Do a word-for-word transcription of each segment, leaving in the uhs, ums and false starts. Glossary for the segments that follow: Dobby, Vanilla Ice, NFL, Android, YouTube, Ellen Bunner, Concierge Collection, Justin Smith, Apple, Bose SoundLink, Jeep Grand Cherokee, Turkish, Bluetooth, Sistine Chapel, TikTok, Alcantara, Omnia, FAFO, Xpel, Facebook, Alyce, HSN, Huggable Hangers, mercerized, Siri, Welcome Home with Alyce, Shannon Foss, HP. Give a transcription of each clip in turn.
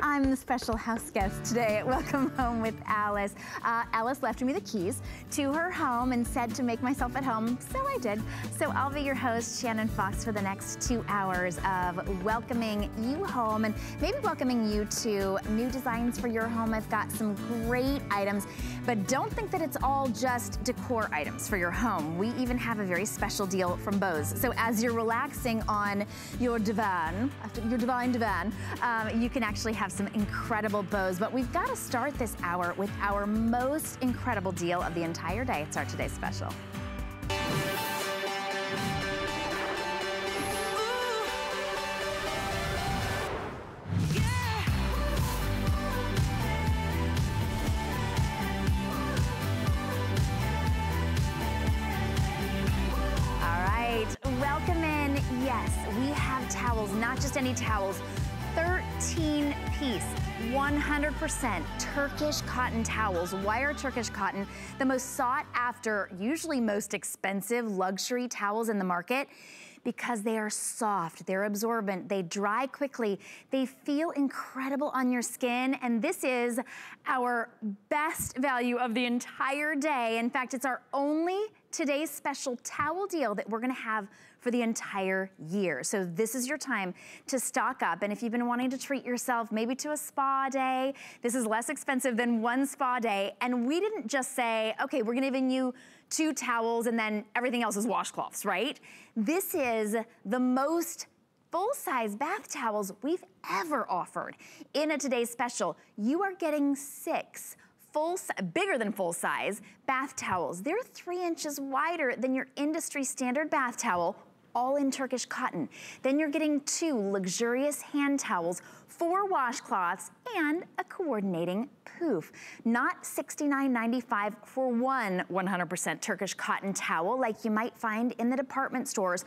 I'm the special house guest today at Welcome Home with Alyce. Uh, Alyce left me the keys to her home and said to make myself at home, so I did. So I'll be your host, Shannon Foss, for the next two hours of welcoming you home and maybe welcoming you to new designs for your home. I've got some great items, but don't think that it's all just decor items for your home. We even have a very special deal from Bose. So as you're relaxing on your divan, your divine divan, um, you can actually have some incredible bows, but we've got to start this hour with our most incredible deal of the entire day. It's our today's special. All right, welcome in. Yes, we have towels, not just any towels. thirteen piece, one hundred percent Turkish cotton towels, wire Turkish cotton, the most sought after, usually most expensive luxury towels in the market, because they are soft, they're absorbent, they dry quickly, they feel incredible on your skin, and this is our best value of the entire day. In fact, it's our only today's special towel deal that we're gonna have for the entire year. So this is your time to stock up, and if you've been wanting to treat yourself maybe to a spa day, this is less expensive than one spa day, and we didn't just say, okay, we're giving you two towels and then everything else is washcloths, right? This is the most full-size bath towels we've ever offered. In a today's special, you are getting six full, bigger than full-size bath towels. They're three inches wider than your industry standard bath towel, all in Turkish cotton. Then you're getting two luxurious hand towels, four washcloths, and a coordinating poof. Not sixty-nine ninety-five for one one hundred percent Turkish cotton towel like you might find in the department stores,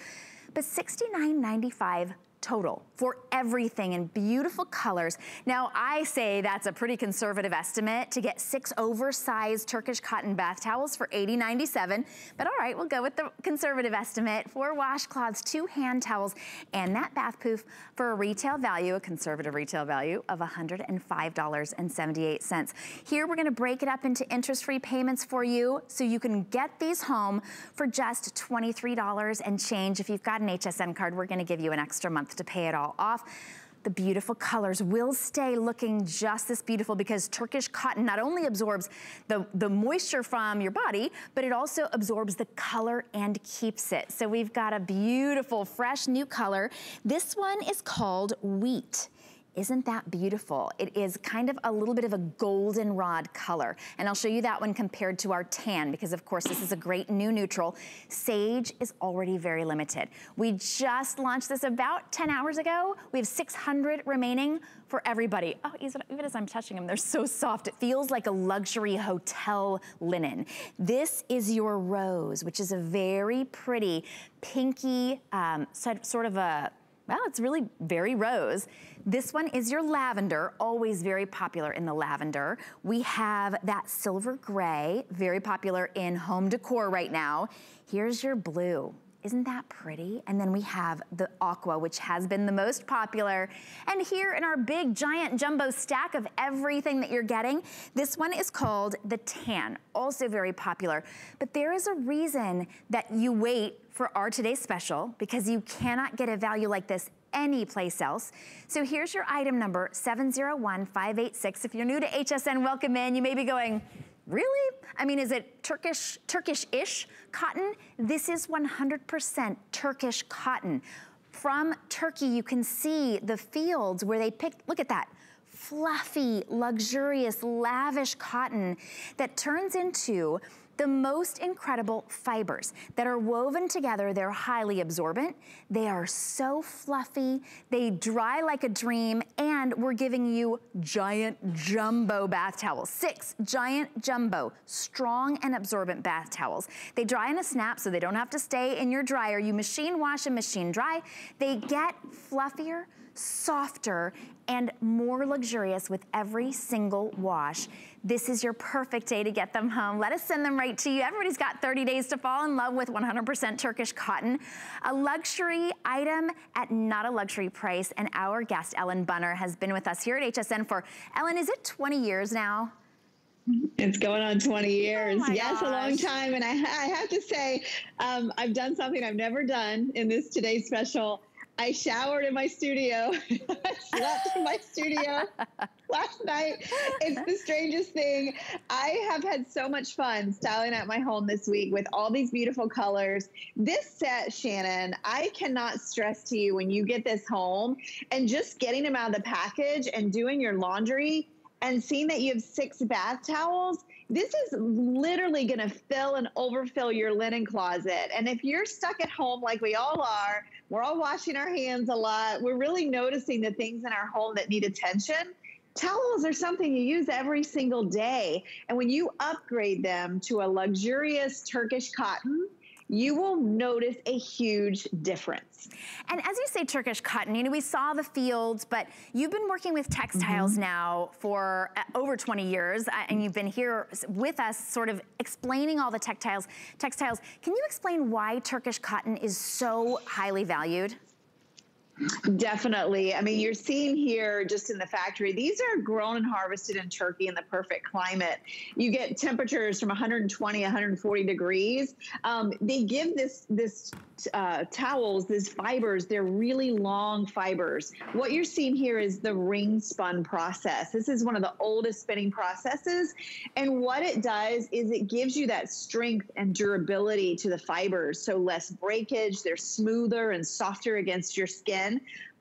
but sixty-nine ninety-five total for everything in beautiful colors. Now, I say that's a pretty conservative estimate to get six oversized Turkish cotton bath towels for eighty ninety-seven, but all right, we'll go with the conservative estimate. Four washcloths, two hand towels, and that bath poof for a retail value, a conservative retail value of one hundred five dollars and seventy-eight cents. Here, we're gonna break it up into interest-free payments for you so you can get these home for just twenty-three dollars and change. If you've got an H S N card, we're gonna give you an extra month to pay it all off. The beautiful colors will stay looking just this beautiful because Turkish cotton not only absorbs the, the moisture from your body, but it also absorbs the color and keeps it. So we've got a beautiful, fresh new color. This one is called Wheat. Isn't that beautiful? It is kind of a little bit of a goldenrod color. And I'll show you that one compared to our tan because of course this is a great new neutral. Sage is already very limited. We just launched this about ten hours ago. We have six hundred remaining for everybody. Oh, even as I'm touching them, they're so soft. It feels like a luxury hotel linen. This is your rose, which is a very pretty pinky, um, sort of a, well, it's really very rose. This one is your lavender, always very popular in the lavender. We have that silver gray, very popular in home decor right now. Here's your blue. Isn't that pretty? And then we have the aqua, which has been the most popular. And here in our big giant jumbo stack of everything that you're getting, this one is called the tan, also very popular. But there is a reason that you wait for our today's special because you cannot get a value like this any place else. So here's your item number, seven zero one five eight six. If you're new to H S N, welcome in. You may be going, really? I mean, is it Turkish, Turkish-ish cotton? This is one hundred percent Turkish cotton. From Turkey, you can see the fields where they picked, look at that, fluffy, luxurious, lavish cotton that turns into the most incredible fibers that are woven together. They're highly absorbent. They are so fluffy. They dry like a dream. And we're giving you giant jumbo bath towels. Six giant jumbo, strong and absorbent bath towels. They dry in a snap, so they don't have to stay in your dryer. You machine wash and machine dry. They get fluffier, softer, and more luxurious with every single wash. This is your perfect day to get them home. Let us send them right to you. Everybody's got thirty days to fall in love with one hundred percent Turkish cotton, a luxury item at not a luxury price. And our guest, Ellen Bunner, has been with us here at H S N for, Ellen, is it twenty years now? It's going on twenty years. Oh yes, gosh. A long time. And I, I have to say, um, I've done something I've never done in this today's special. I showered in my studio. I slept in my studio last night. It's the strangest thing. I have had so much fun styling at my home this week with all these beautiful colors. This set, Shannon, I cannot stress to you, when you get this home and just getting them out of the package and doing your laundry and seeing that you have six bath towels, this is literally gonna fill and overfill your linen closet. And if you're stuck at home like we all are, we're all washing our hands a lot, we're really noticing the things in our home that need attention. Towels are something you use every single day. And when you upgrade them to a luxurious Turkish cotton, you will notice a huge difference. And as you say, Turkish cotton, you know, we saw the fields, but you've been working with textiles mm-hmm. now for over twenty years, and you've been here with us sort of explaining all the textiles. Textiles. Can you explain why Turkish cotton is so highly valued? Definitely. I mean, you're seeing here just in the factory, these are grown and harvested in Turkey in the perfect climate. You get temperatures from one hundred twenty, one hundred forty degrees. Um, they give this, this uh, towels, these fibers, they're really long fibers. What you're seeing here is the ring spun process. This is one of the oldest spinning processes. And what it does is it gives you that strength and durability to the fibers. So less breakage, they're smoother and softer against your skin.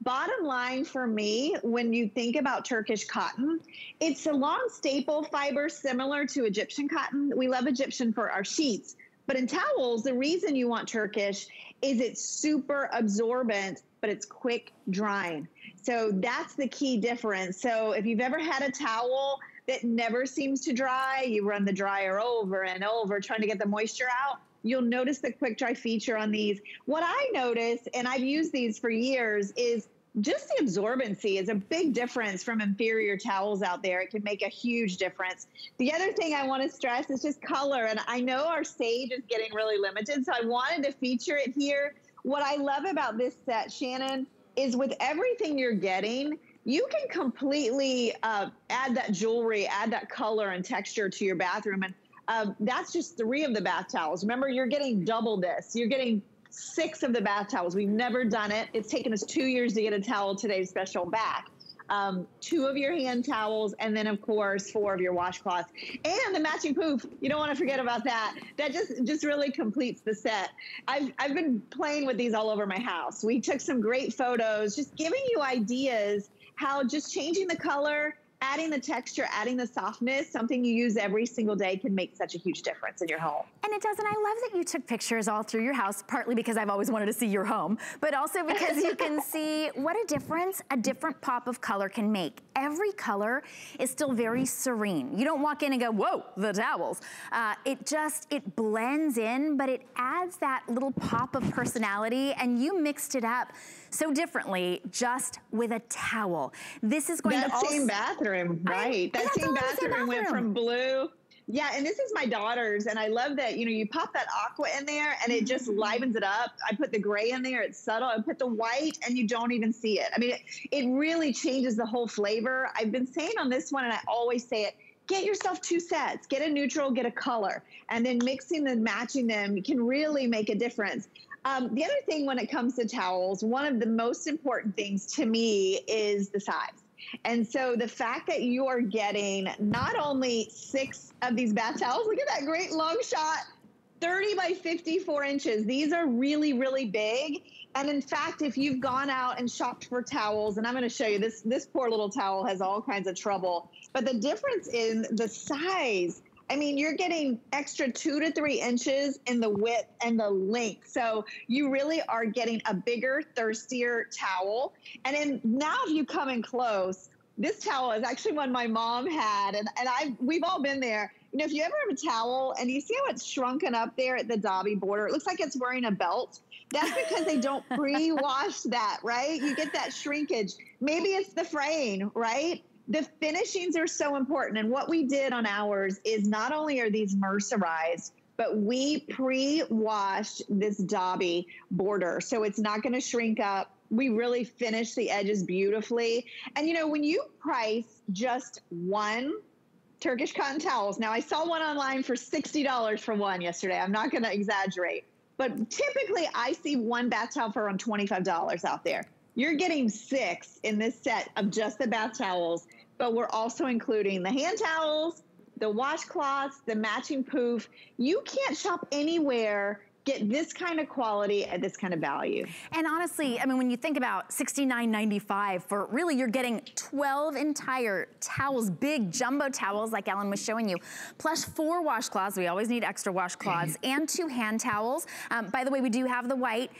Bottom line for me, when you think about Turkish cotton, it's a long staple fiber similar to Egyptian cotton. We love Egyptian for our sheets, but in towels, the reason you want Turkish is it's super absorbent, but it's quick drying. So that's the key difference. So if you've ever had a towel that never seems to dry, you run the dryer over and over trying to get the moisture out, you'll notice the quick dry feature on these. What I notice, and I've used these for years, is just the absorbency is a big difference from inferior towels out there. It can make a huge difference. The other thing I want to stress is just color. And I know our sage is getting really limited, so I wanted to feature it here. What I love about this set, Shannon, is with everything you're getting, you can completely uh, add that jewelry, add that color and texture to your bathroom. And Um, that's just three of the bath towels. Remember, you're getting double this. You're getting six of the bath towels. We've never done it. It's taken us two years to get a towel today's special back. Um, two of your hand towels, and then, of course, four of your washcloths. And the matching poof. You don't want to forget about that. That just, just really completes the set. I've, I've been playing with these all over my house. We took some great photos, just giving you ideas how just changing the color, adding the texture, adding the softness, something you use every single day, can make such a huge difference in your home. And it does, and I love that you took pictures all through your house, partly because I've always wanted to see your home, but also because you can see what a difference a different pop of color can make. Every color is still very serene. You don't walk in and go, whoa, the towels. Uh, it just, it blends in, but it adds that little pop of personality, and you mixed it up so differently just with a towel. This is going that to also- That same bathroom, right. I, that same bathroom, same bathroom went from blue. Yeah, and this is my daughter's, and I love that, you know, you pop that aqua in there and it just livens it up. I put the gray in there, it's subtle. I put the white and you don't even see it. I mean, it, it really changes the whole flavor. I've been saying on this one, and I always say it, get yourself two sets, get a neutral, get a color, and then mixing and matching them can really make a difference. Um, the other thing when it comes to towels, one of the most important things to me is the size. And so the fact that you are getting not only six of these bath towels, look at that great long shot, thirty by fifty-four inches. These are really, really big. And in fact, if you've gone out and shopped for towels, and I'm going to show you this, this poor little towel has all kinds of trouble, but the difference in the size I mean, you're getting extra two to three inches in the width and the length. So you really are getting a bigger, thirstier towel. And then now if you come in close, this towel is actually one my mom had, and, and I we've all been there. You know, if you ever have a towel and you see how it's shrunken up there at the Dobby border, it looks like it's wearing a belt. That's because they don't pre-wash that, right? You get that shrinkage. Maybe it's the fraying, right? The finishings are so important. And what we did on ours is not only are these mercerized, but we pre-washed this Dobby border. So it's not going to shrink up. We really finished the edges beautifully. And, you know, when you price just one Turkish cotton towels. Now, I saw one online for sixty dollars for one yesterday. I'm not going to exaggerate. But typically, I see one bath towel for around twenty-five dollars out there. You're getting six in this set of just the bath towels, but we're also including the hand towels, the washcloths, the matching poof. You can't shop anywhere, get this kind of quality at this kind of value. And honestly, I mean, when you think about sixty-nine ninety-five for really, you're getting twelve entire towels, big jumbo towels like Ellen was showing you, plus four washcloths. We always need extra washcloths and two hand towels. Um, by the way, we do have the white.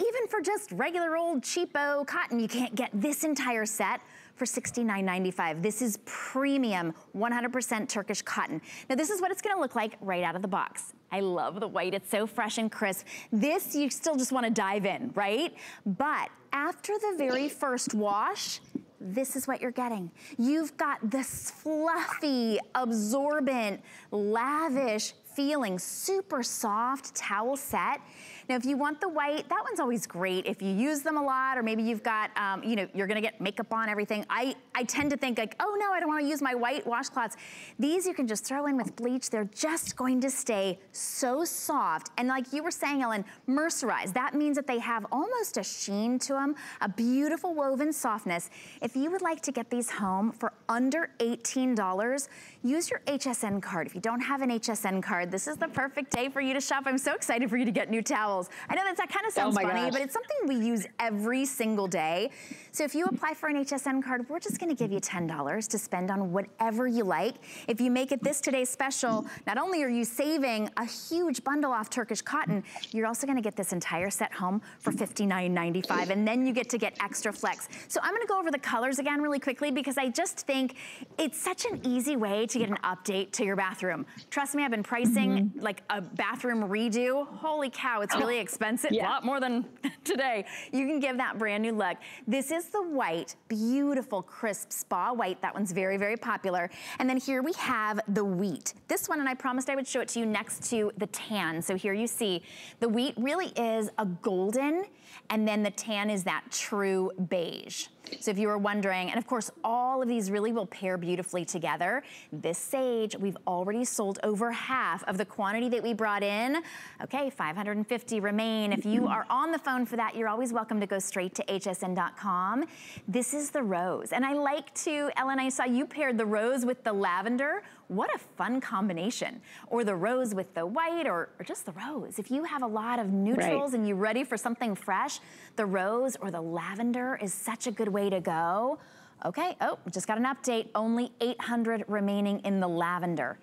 Even for just regular old cheapo cotton, you can't get this entire set for sixty-nine ninety-five. This is premium, one hundred percent Turkish cotton. Now this is what it's gonna look like right out of the box. I love the white, it's so fresh and crisp. This, you still just wanna dive in, right? But after the very first wash, this is what you're getting. You've got this fluffy, absorbent, lavish, feeling super soft towel set. Now, if you want the white, that one's always great. If you use them a lot, or maybe you've got, um, you know, you're gonna get makeup on, everything. I, I tend to think like, oh no, I don't wanna use my white washcloths. These you can just throw in with bleach. They're just going to stay so soft. And like you were saying, Ellen, mercerized. That means that they have almost a sheen to them, a beautiful woven softness. If you would like to get these home for under eighteen dollars, use your H S N card. If you don't have an H S N card, this is the perfect day for you to shop. I'm so excited for you to get new towels. I know that, that kind of sounds oh funny, gosh. But it's something we use every single day. So if you apply for an H S N card, we're just gonna give you ten dollars to spend on whatever you like. If you make it this today's special, not only are you saving a huge bundle off Turkish cotton, you're also gonna get this entire set home for fifty-nine ninety-five, and then you get to get extra flex. So I'm gonna go over the colors again really quickly because I just think it's such an easy way to get an update to your bathroom. Trust me, I've been pricing Mm-hmm. like a bathroom redo. Holy cow, it's really expensive. Yeah. A lot more than today. You can give that brand new look. This is the white, beautiful, crisp spa white. That one's very, very popular. And then here we have the wheat. This one, and I promised I would show it to you next to the tan. So here you see the wheat really is a golden, and then the tan is that true beige. So if you were wondering, and of course, all of these really will pair beautifully together. This sage, we've already sold over half of the quantity that we brought in. Okay, five hundred fifty remain. If you are on the phone for that, you're always welcome to go straight to H S N dot com. This is the rose. And I like to, Ellen, I saw you paired the rose with the lavender. What a fun combination. Or the rose with the white, or, or just the rose. If you have a lot of neutrals right. and you're ready for something fresh, the rose or the lavender is such a good way way to go. Okay, oh, just got an update. Only eight hundred remaining in the lavender.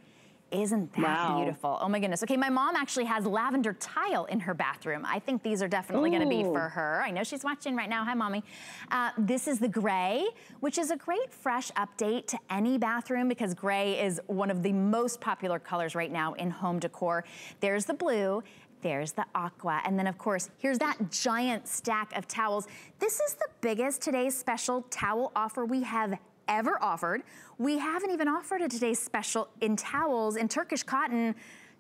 Isn't that wow. beautiful? Oh my goodness. Okay, my mom actually has lavender tile in her bathroom. I think these are definitely Ooh. Gonna be for her. I know she's watching right now. Hi, Mommy. Uh, this is the gray, which is a great fresh update to any bathroom because gray is one of the most popular colors right now in home decor. There's the blue. There's the aqua. And then of course, here's that giant stack of towels. This is the biggest today's special towel offer we have ever offered. We haven't even offered a today's special in towels in Turkish cotton.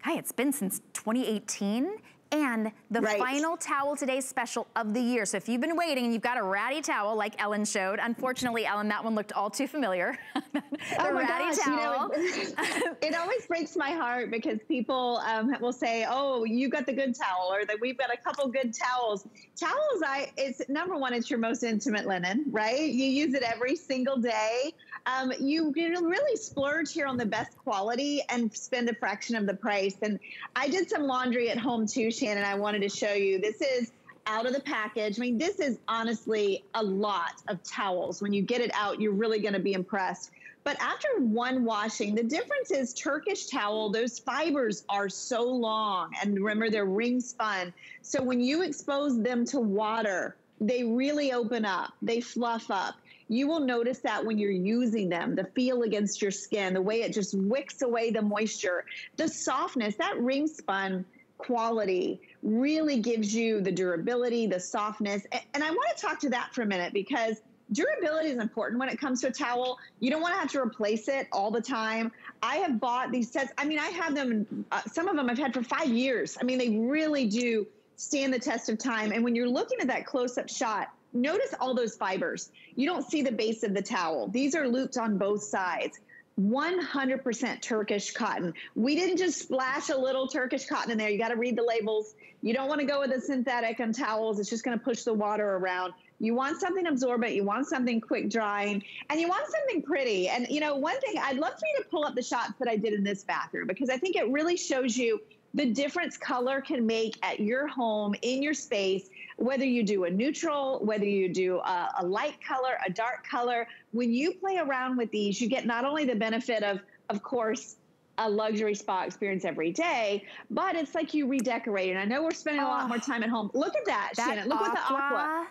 Hey, it's been since twenty eighteen. And the right. final towel today's special of the year. So if you've been waiting and you've got a ratty towel like Ellen showed, unfortunately, Ellen, that one looked all too familiar. the oh my ratty gosh, towel. You know, it always breaks my heart because people um, will say, oh, you got the good towel, or that we've got a couple good towels. Towels, I it's number one, it's your most intimate linen, right? You use it every single day. Um, you really splurge here on the best quality and spend a fraction of the price. And I did some laundry at home too, Shannon. I wanted to show you. This is out of the package. I mean, this is honestly a lot of towels. When you get it out, you're really gonna be impressed. But after one washing, the difference is Turkish towel, those fibers are so long. And remember, they're ring spun. So when you expose them to water, they really open up, they fluff up. You will notice that when you're using them, the feel against your skin, the way it just wicks away the moisture, the softness, that ring spun quality really gives you the durability, the softness. And I want to talk to that for a minute, because durability is important when it comes to a towel. You don't want to have to replace it all the time. I have bought these sets. I mean, I have them, uh, some of them I've had for five years. I mean, they really do stand the test of time. And when you're looking at that close-up shot, notice all those fibers. You don't see the base of the towel. These are looped on both sides. one hundred percent Turkish cotton. We didn't just splash a little Turkish cotton in there. You got to read the labels. You don't want to go with a synthetic on towels. It's just going to push the water around. You want something absorbent. You want something quick drying, and you want something pretty. And you know, one thing, I'd love for you to pull up the shots that I did in this bathroom, because I think it really shows you the difference color can make at your home, in your space, whether you do a neutral, whether you do a, a light color, a dark color. When you play around with these, you get not only the benefit of, of course, a luxury spa experience every day, but it's like you redecorate. And I know we're spending oh, a lot more time at home. Look at that, that Shannon. Look aqua, at the aqua.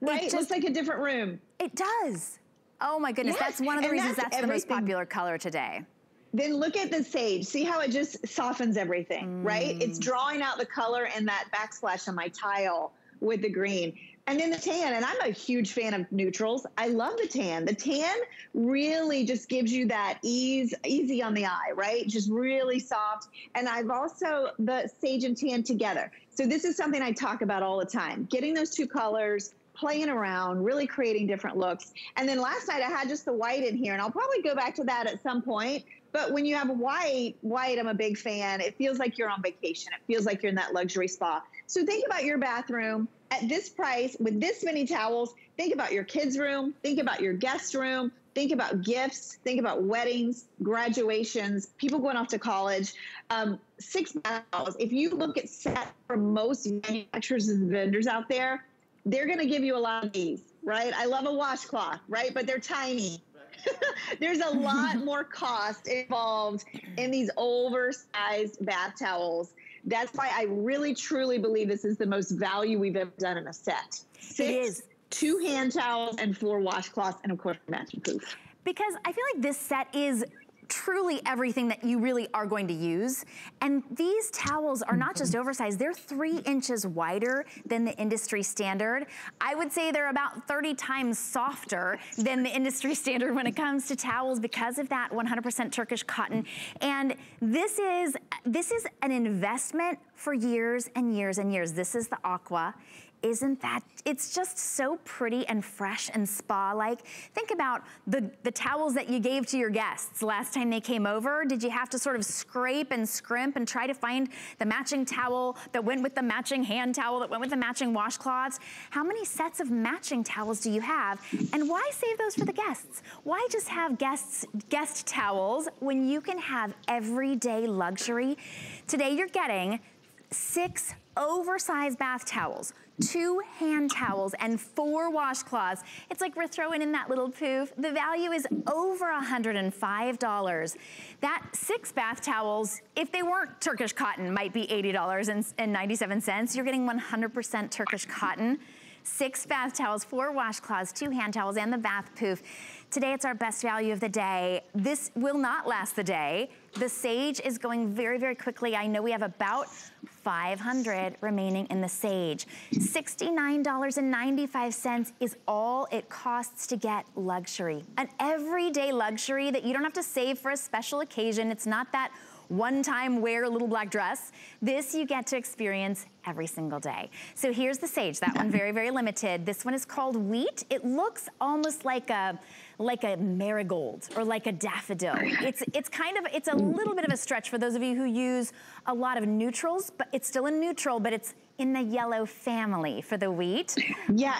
Right? It just, looks like a different room. It does. Oh my goodness, yes. That's one of the and reasons that's, that's the most popular color today. Then look at the sage. See how it just softens everything, mm. right? It's drawing out the color and that backsplash on my tile with the green. And then the tan, and I'm a huge fan of neutrals. I love the tan. The tan really just gives you that ease, easy on the eye, right? Just really soft. And I've also, the sage and tan together. So this is something I talk about all the time. Getting those two colors, playing around, really creating different looks. And then last night I had just the white in here, and I'll probably go back to that at some point. But when you have white, white, I'm a big fan. It feels like you're on vacation. It feels like you're in that luxury spa. So think about your bathroom at this price with this many towels. Think about your kids' room. Think about your guest room. Think about gifts. Think about weddings, graduations, people going off to college. Um, six towels. If you look at sets from most manufacturers and vendors out there, they're going to give you a lot of these, right? I love a washcloth, right? But they're tiny. There's a lot more cost involved in these oversized bath towels. That's why I really, truly believe this is the most value we've ever done in a set. Six, it is. Two hand towels and four washcloths, and of course, matching proof. Because I feel like this set is truly everything that you really are going to use. And these towels are not just oversized, they're three inches wider than the industry standard. I would say they're about thirty times softer than the industry standard when it comes to towels because of that one hundred percent Turkish cotton. And this is, this is an investment for years and years and years. This is the aqua. Isn't that, it's just so pretty and fresh and spa-like. Think about the, the towels that you gave to your guests last time they came over. Did you have to sort of scrape and scrimp and try to find the matching towel that went with the matching hand towel, that went with the matching washcloths? How many sets of matching towels do you have? And why save those for the guests? Why just have guests, guest towels when you can have everyday luxury? Today you're getting six oversized bath towels, two hand towels, and four washcloths. It's like we're throwing in that little poof. The value is over one hundred five dollars. That six bath towels, if they weren't Turkish cotton, might be eighty dollars and ninety-seven cents. You're getting one hundred percent Turkish cotton. Six bath towels, four washcloths, two hand towels, and the bath poof. Today, it's our best value of the day. This will not last the day. The sage is going very, very quickly. I know we have about five hundred remaining in the sage. sixty-nine ninety-five is all it costs to get luxury. An everyday luxury that you don't have to save for a special occasion. It's not that one-time wear little black dress. This you get to experience every single day. So here's the sage, that one very, very limited. This one is called wheat. It looks almost like a, like a marigold or like a daffodil. It's, it's kind of, it's a little bit of a stretch for those of you who use a lot of neutrals, but it's still a neutral, but it's in the yellow family for the wheat. Yeah.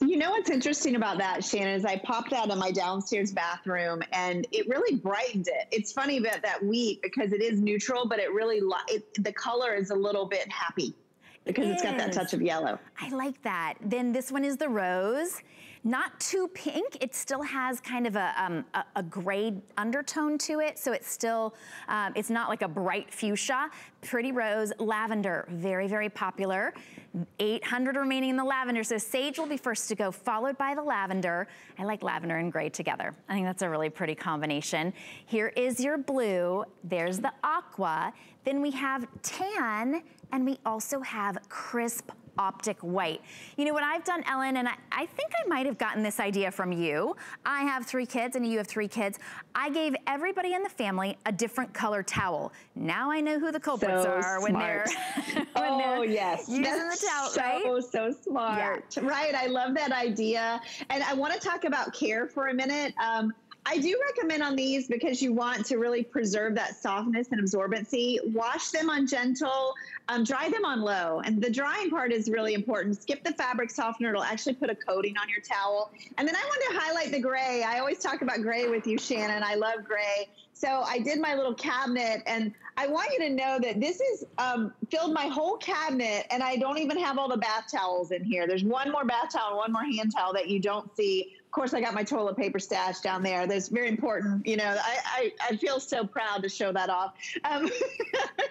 You know what's interesting about that, Shannon, is I popped that in my downstairs bathroom and it really brightened it. It's funny about that wheat because it is neutral, but it really, it, the color is a little bit happy. because it it's got that touch of yellow. I like that. Then this one is the rose. Not too pink, it still has kind of a, um, a, a gray undertone to it, so it's still, um, it's not like a bright fuchsia. Pretty rose, lavender, very, very popular. eight hundred remaining in the lavender, so sage will be first to go, followed by the lavender. I like lavender and gray together. I think that's a really pretty combination. Here is your blue, there's the aqua, then we have tan, and we also have crisp optic white. You know what I've done, Ellen, and I, I think I might have gotten this idea from you. I have three kids and you have three kids. I gave everybody in the family a different color towel. Now I know who the culprits so are smart. when they're when oh they're yes using That's the towel, so, right? Oh, so smart. Yeah. Right, I love that idea. And I want to talk about care for a minute. Um, I do recommend on these because you want to really preserve that softness and absorbency. Wash them on gentle, um, dry them on low. And the drying part is really important. Skip the fabric softener. It'll actually put a coating on your towel. And then I wanted to highlight the gray. I always talk about gray with you, Shannon. I love gray. So I did my little cabinet, and I want you to know that this is um, filled my whole cabinet, and I don't even have all the bath towels in here. There's one more bath towel, one more hand towel that you don't see. Of course, I got my toilet paper stash down there. That's very important. You know, I, I, I feel so proud to show that off. Um,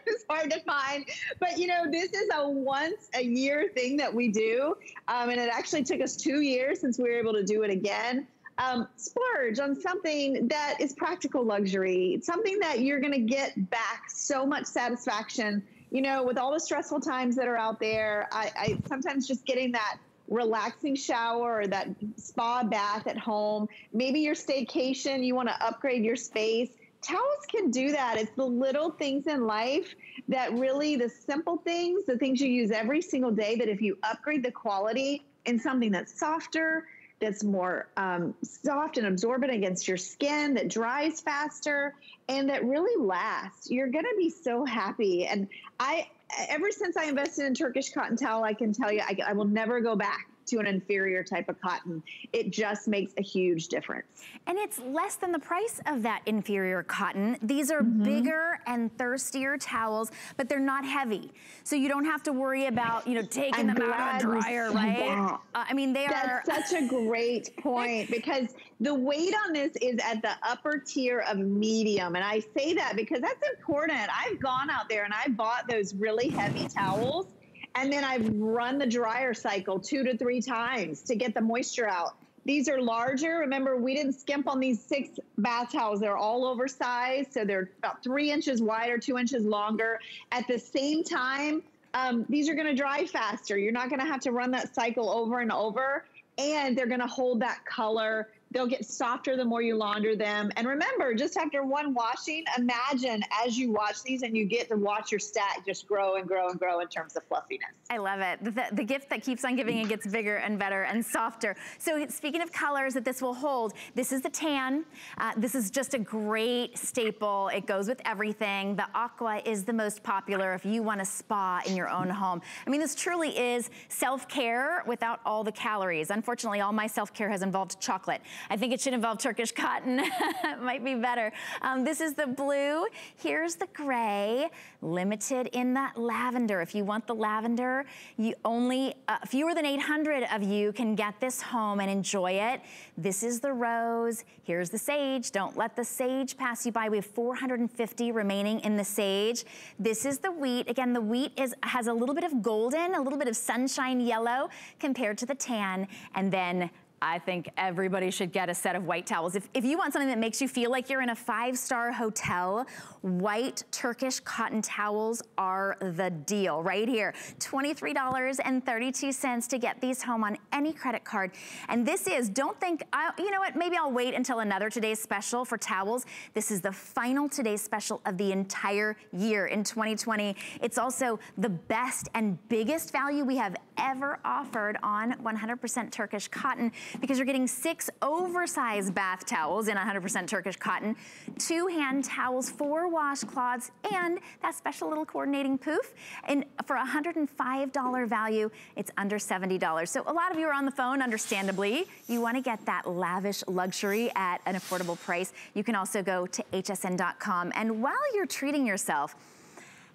it's hard to find. But, you know, this is a once-a-year thing that we do, um, and it actually took us two years since we were able to do it again. Um, splurge on something that is practical luxury. It's something that you're going to get back so much satisfaction. You know, with all the stressful times that are out there, I, I sometimes just getting that relaxing shower or that spa bath at home, maybe your staycation, you want to upgrade your space. Towels can do that. It's the little things in life that really, the simple things, the things you use every single day, that if you upgrade the quality in something that's softer, that's more um, soft and absorbent against your skin, that dries faster, and that really lasts. You're gonna be so happy. And I, ever since I invested in Turkish cotton towel, I can tell you, I, I will never go back to an inferior type of cotton. It just makes a huge difference. And it's less than the price of that inferior cotton. These are mm-hmm. bigger and thirstier towels, but they're not heavy. So you don't have to worry about, you know, taking I'm them out of the dryer, right? Uh, I mean, they That's are- such a great point, because the weight on this is at the upper tier of medium. And I say that because that's important. I've gone out there and I bought those really heavy towels, and then I've run the dryer cycle two to three times to get the moisture out. These are larger. Remember, we didn't skimp on these six bath towels. They're all oversized, so they're about three inches wider, two inches longer. At the same time, um, these are gonna dry faster. You're not gonna have to run that cycle over and over, and they're gonna hold that color. They'll get softer the more you launder them. And remember, just after one washing, imagine as you wash these and you get to watch your stack just grow and grow and grow in terms of fluffiness. I love it. The, the gift that keeps on giving, it gets bigger and better and softer. So speaking of colors that this will hold, this is the tan. Uh, this is just a great staple. It goes with everything. The aqua is the most popular if you want a spa in your own home. I mean, this truly is self-care without all the calories. Unfortunately, all my self-care has involved chocolate. I think it should involve Turkish cotton. It might be better. Um, this is the blue. Here's the gray. Limited in that lavender. If you want the lavender, you only uh, fewer than eight hundred of you can get this home and enjoy it. This is the rose. Here's the sage. Don't let the sage pass you by. We have four hundred fifty remaining in the sage. This is the wheat. Again, the wheat is has a little bit of golden, a little bit of sunshine yellow compared to the tan, and then I think everybody should get a set of white towels. If, if you want something that makes you feel like you're in a five-star hotel, white Turkish cotton towels are the deal right here. twenty-three dollars and thirty-two cents to get these home on any credit card. And this is, don't think, I, you know what, maybe I'll wait until another today's special for towels. This is the final today's special of the entire year in twenty twenty. It's also the best and biggest value we have ever offered on one hundred percent Turkish cotton, because you're getting six oversized bath towels in one hundred percent Turkish cotton, two hand towels, four washcloths, and that special little coordinating poof. And for one hundred five dollars value, it's under seventy dollars. So a lot of you are on the phone, understandably. You want to get that lavish luxury at an affordable price. You can also go to H S N dot com. And while you're treating yourself,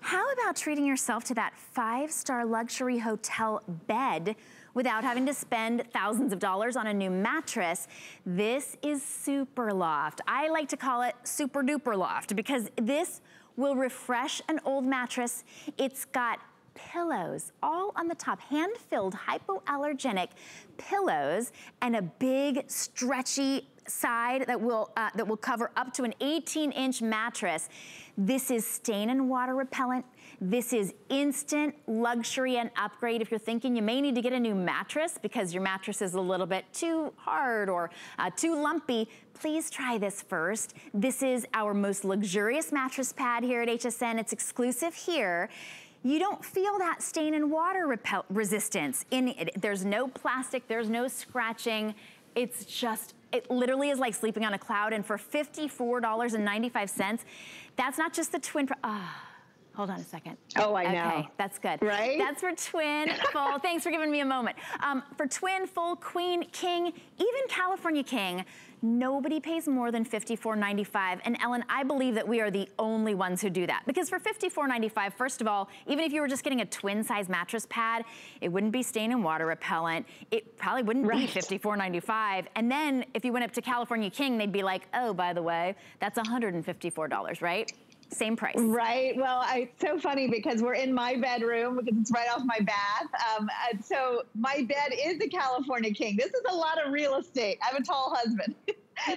How about treating yourself to that five-star luxury hotel bed without having to spend thousands of dollars on a new mattress? This is Super Loft. I like to call it Super Duper Loft because this will refresh an old mattress. It's got pillows all on the top, hand-filled hypoallergenic pillows, and a big stretchy side that will uh, that will cover up to an eighteen inch mattress. This is stain and water repellent. This is instant luxury and upgrade. If you're thinking you may need to get a new mattress because your mattress is a little bit too hard or uh, too lumpy, please try this first. This is our most luxurious mattress pad here at H S N. It's exclusive here. You don't feel that stain and water repel resistance in it. There's no plastic, there's no scratching. It's just, it literally is like sleeping on a cloud. And for fifty-four ninety-five, that's not just the twin, ah, oh, hold on a second. Oh, I okay, know. Okay, that's good. Right? That's for twin, full, thanks for giving me a moment. Um, for twin, full, queen, king, even California king, nobody pays more than fifty-four ninety-five. And Ellen, I believe that we are the only ones who do that. Because for fifty-four ninety-five, first of all, even if you were just getting a twin size mattress pad, it wouldn't be stain and water repellent. It probably wouldn't right. be fifty-four ninety-five. And then if you went up to California king, they'd be like, oh, by the way, that's one hundred fifty-four dollars, right? Same price. Right. Well, I, it's so funny because we're in my bedroom because it's right off my bath. Um, so my bed is a California king. This is a lot of real estate. I have a tall husband.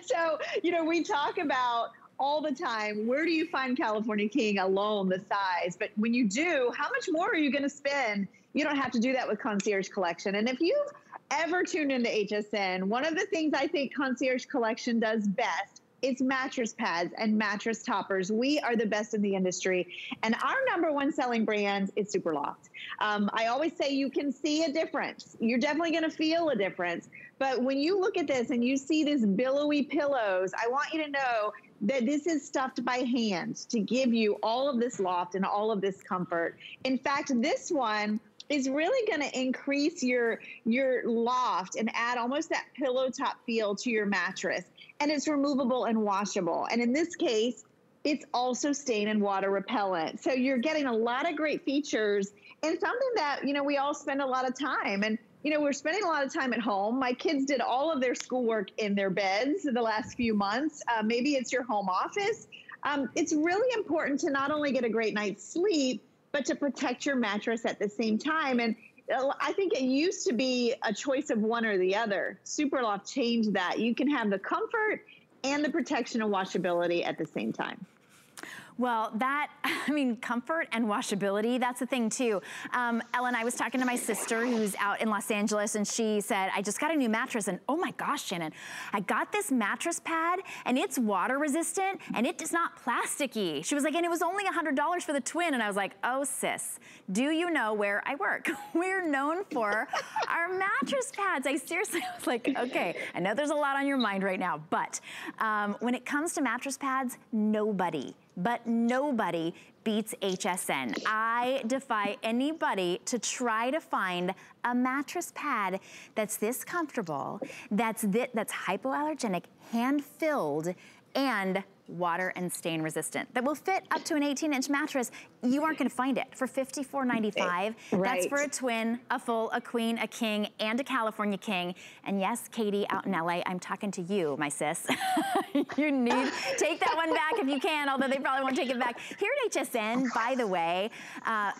So, you know, we talk about all the time, where do you find California king alone, the size? But when you do, how much more are you going to spend? You don't have to do that with Concierge Collection. And if you've ever tuned into H S N, one of the things I think Concierge Collection does best, it's mattress pads and mattress toppers. We are the best in the industry. And our number one selling brand is Super Loft. Um, I always say you can see a difference. You're definitely gonna feel a difference. But when you look at this and you see these billowy pillows, I want you to know that this is stuffed by hand to give you all of this loft and all of this comfort. In fact, this one is really gonna increase your, your loft and add almost that pillow top feel to your mattress. And it's removable and washable. And in this case, it's also stain and water repellent. So you're getting a lot of great features and something that, you know, we all spend a lot of time. And, you know, we're spending a lot of time at home. My kids did all of their schoolwork in their beds the last few months. Uh, maybe it's your home office. Um, it's really important to not only get a great night's sleep, but to protect your mattress at the same time. And I think it used to be a choice of one or the other. Super Loft changed that. You can have the comfort and the protection and washability at the same time. Well, that, I mean, comfort and washability, that's the thing too. Um, Ellen, I was talking to my sister who's out in Los Angeles, and she said, I just got a new mattress, and oh my gosh, Shannon, I got this mattress pad and it's water resistant and it is not plasticky. She was like, and it was only one hundred dollars for the twin. And I was like, oh sis, do you know where I work? We're known for our mattress pads. I seriously was like, okay, I know there's a lot on your mind right now, but um, when it comes to mattress pads, nobody But nobody beats H S N. I defy anybody to try to find a mattress pad that's this comfortable, that's th that's hypoallergenic, hand-filled, and water and stain resistant that will fit up to an eighteen inch mattress. You aren't gonna find it for fifty-four ninety-five. Right. That's for a twin, a full, a queen, a king, and a California king. And yes, Katie out in L A, I'm talking to you, my sis. You need, take that one back if you can, although they probably won't take it back. Here at H S N, by the way, uh,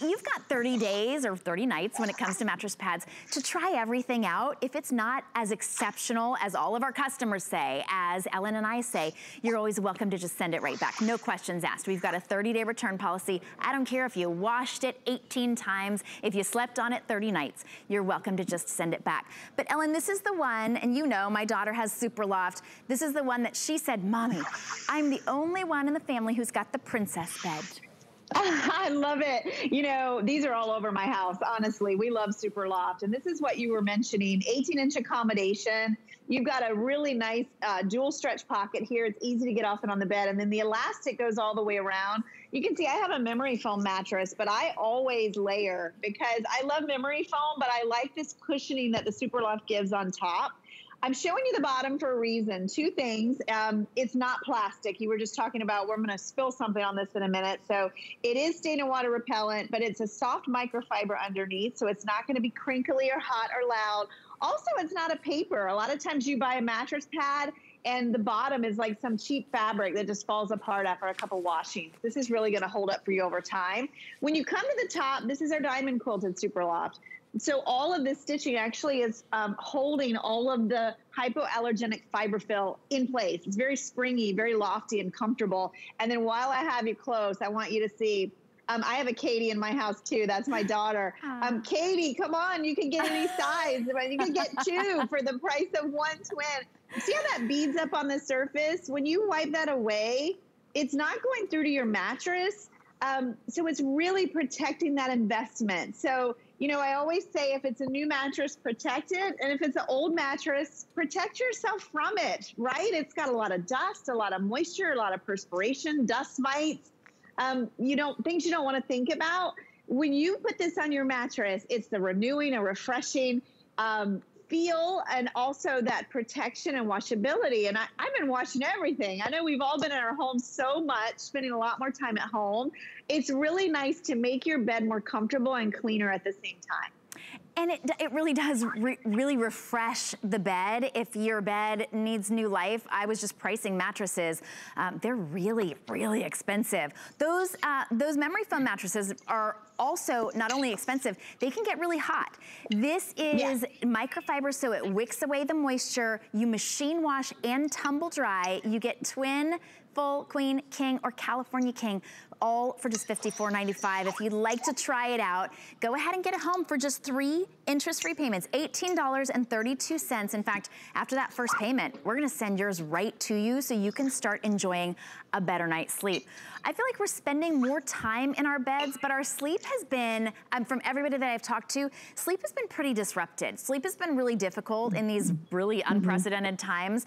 you've got thirty days or thirty nights when it comes to mattress pads to try everything out. If it's not as exceptional as all of our customers say, as Ellen and I say, you're always welcome to just send it right back. No questions asked. We've got a thirty day return policy. I don't care if you washed it eighteen times, if you slept on it thirty nights, you're welcome to just send it back. But Ellen, this is the one, and you know, my daughter has Super Loft. This is the one that she said, Mommy, I'm the only one in the family who's got the princess bed. Oh, I love it. You know, these are all over my house. Honestly, we love Super Loft. And this is what you were mentioning, eighteen inch accommodation. You've got a really nice uh, dual stretch pocket here. It's easy to get off and on the bed. And then the elastic goes all the way around. You can see I have a memory foam mattress, but I always layer because I love memory foam, but I like this cushioning that the Super Loft gives on top. I'm showing you the bottom for a reason. Two things. Um, it's not plastic. You were just talking about, we're going to spill something on this in a minute. So it is stain and water repellent, but it's a soft microfiber underneath. So it's not going to be crinkly or hot or loud. Also, it's not a paper. A lot of times you buy a mattress pad and the bottom is like some cheap fabric that just falls apart after a couple washings. This is really going to hold up for you over time. When you come to the top, this is our diamond quilted Super Loft. So all of this stitching actually is um, holding all of the hypoallergenic fiberfill in place. It's very springy, very lofty and comfortable. And then while I have you close, I want you to see, um, I have a Katie in my house too. That's my daughter. Um, Katie, come on, you can get any size. You can get two for the price of one twin. See how that beads up on the surface? When you wipe that away, it's not going through to your mattress. Um, so it's really protecting that investment. So, you know, I always say if it's a new mattress, protect it. And if it's an old mattress, protect yourself from it, right? It's got a lot of dust, a lot of moisture, a lot of perspiration, dust mites, um, you don't, things you don't want to think about. When you put this on your mattress, it's the renewing and refreshing um, feel, and also that protection and washability. And I, I've been washing everything. I know we've all been in our homes so much, spending a lot more time at home. It's really nice to make your bed more comfortable and cleaner at the same time. And it, it really does re really refresh the bed if your bed needs new life. I was just pricing mattresses. Um, they're really, really expensive. Those, uh, those memory foam mattresses are also not only expensive, they can get really hot. This is yeah. microfiber, so it wicks away the moisture. You machine wash and tumble dry. You get twin, full, queen, king, or California king, all for just fifty-four ninety-five. If you'd like to try it out, go ahead and get it home for just three interest-free payments, eighteen thirty-two. In fact, after that first payment, we're gonna send yours right to you so you can start enjoying a better night's sleep. I feel like we're spending more time in our beds, but our sleep has been, um, from everybody that I've talked to, sleep has been pretty disrupted. Sleep has been really difficult in these really unprecedented times.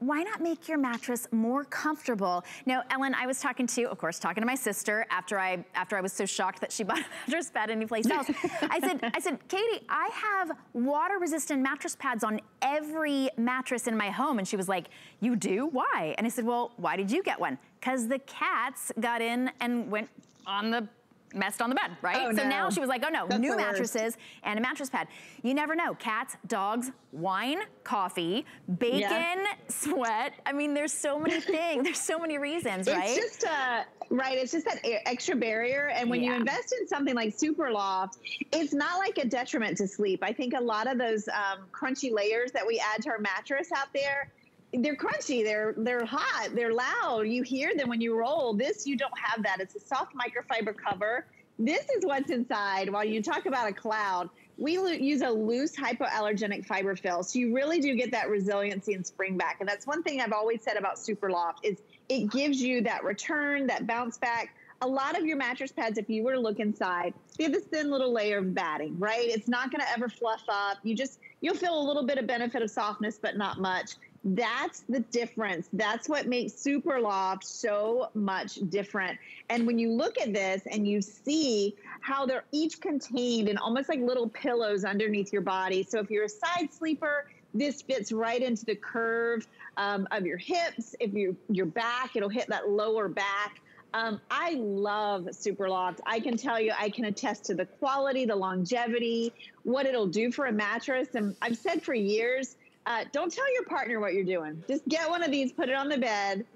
Why not make your mattress more comfortable? Now, Ellen, I was talking to, of course, talking to my sister after I after I was so shocked that she bought a mattress pad anyplace else. I said, I said, Katie, I have water-resistant mattress pads on every mattress in my home. And she was like, you do? Why? And I said, well, why did you get one? Because the cats got in and went on the messed on the bed, right? Oh, so no. Now she was like, oh no, that's new mattresses and a mattress pad. You never know, cats, dogs, wine, coffee, bacon, yeah. sweat. I mean, there's so many things. There's so many reasons, right? It's just, uh, right, it's just that extra barrier. And when yeah. you invest in something like Super Loft, it's not like a detriment to sleep. I think a lot of those um, crunchy layers that we add to our mattress out there, they're crunchy, they're they're hot, they're loud. You hear them when you roll. This, you don't have that. It's a soft microfiber cover. This is what's inside. While you talk about a cloud, we use a loose hypoallergenic fiber fill. So you really do get that resiliency and spring back. And that's one thing I've always said about Super Loft is it gives you that return, that bounce back. A lot of your mattress pads, if you were to look inside, they have this thin little layer of batting, right? It's not gonna ever fluff up. You just, you'll feel a little bit of benefit of softness, but not much. That's the difference. That's what makes Super Loft so much different. And when you look at this and you see how they're each contained in almost like little pillows underneath your body. So if you're a side sleeper, this fits right into the curve um, of your hips. If you, your back, it'll hit that lower back. Um, I love Super Loft. I can tell you, I can attest to the quality, the longevity, what it'll do for a mattress. And I've said for years, Uh, don't tell your partner what you're doing. Just get one of these, put it on the bed,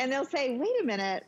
and they'll say, wait a minute,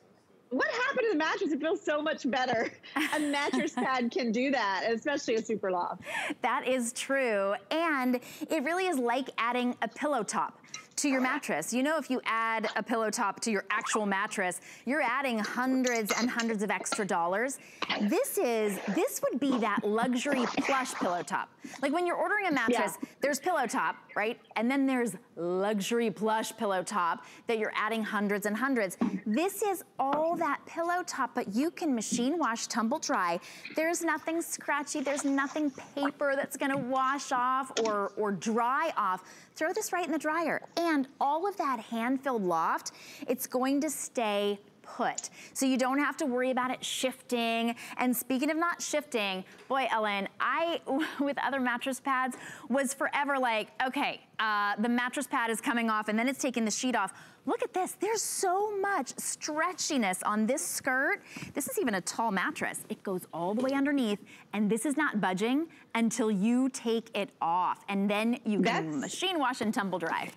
what happened to the mattress? It feels so much better. A mattress pad can do that, especially a Super Loft. That is true. And it really is like adding a pillow top to your mattress. You know, if you add a pillow top to your actual mattress, you're adding hundreds and hundreds of extra dollars. This is, this would be that luxury plush pillow top. Like when you're ordering a mattress, yeah. there's pillow top, right? And then there's luxury plush pillow top that you're adding hundreds and hundreds. This is all that pillow top, but you can machine wash, tumble dry. There's nothing scratchy. There's nothing paper that's gonna wash off or, or dry off. Throw this right in the dryer. And all of that hand-filled loft, it's going to stay put. So you don't have to worry about it shifting. And speaking of not shifting, boy, Ellen, I, with other mattress pads, was forever like, okay, uh, the mattress pad is coming off and then it's taking the sheet off. Look at this, there's so much stretchiness on this skirt. This is even a tall mattress. It goes all the way underneath, and this is not budging until you take it off, and then you can machine wash and tumble dry.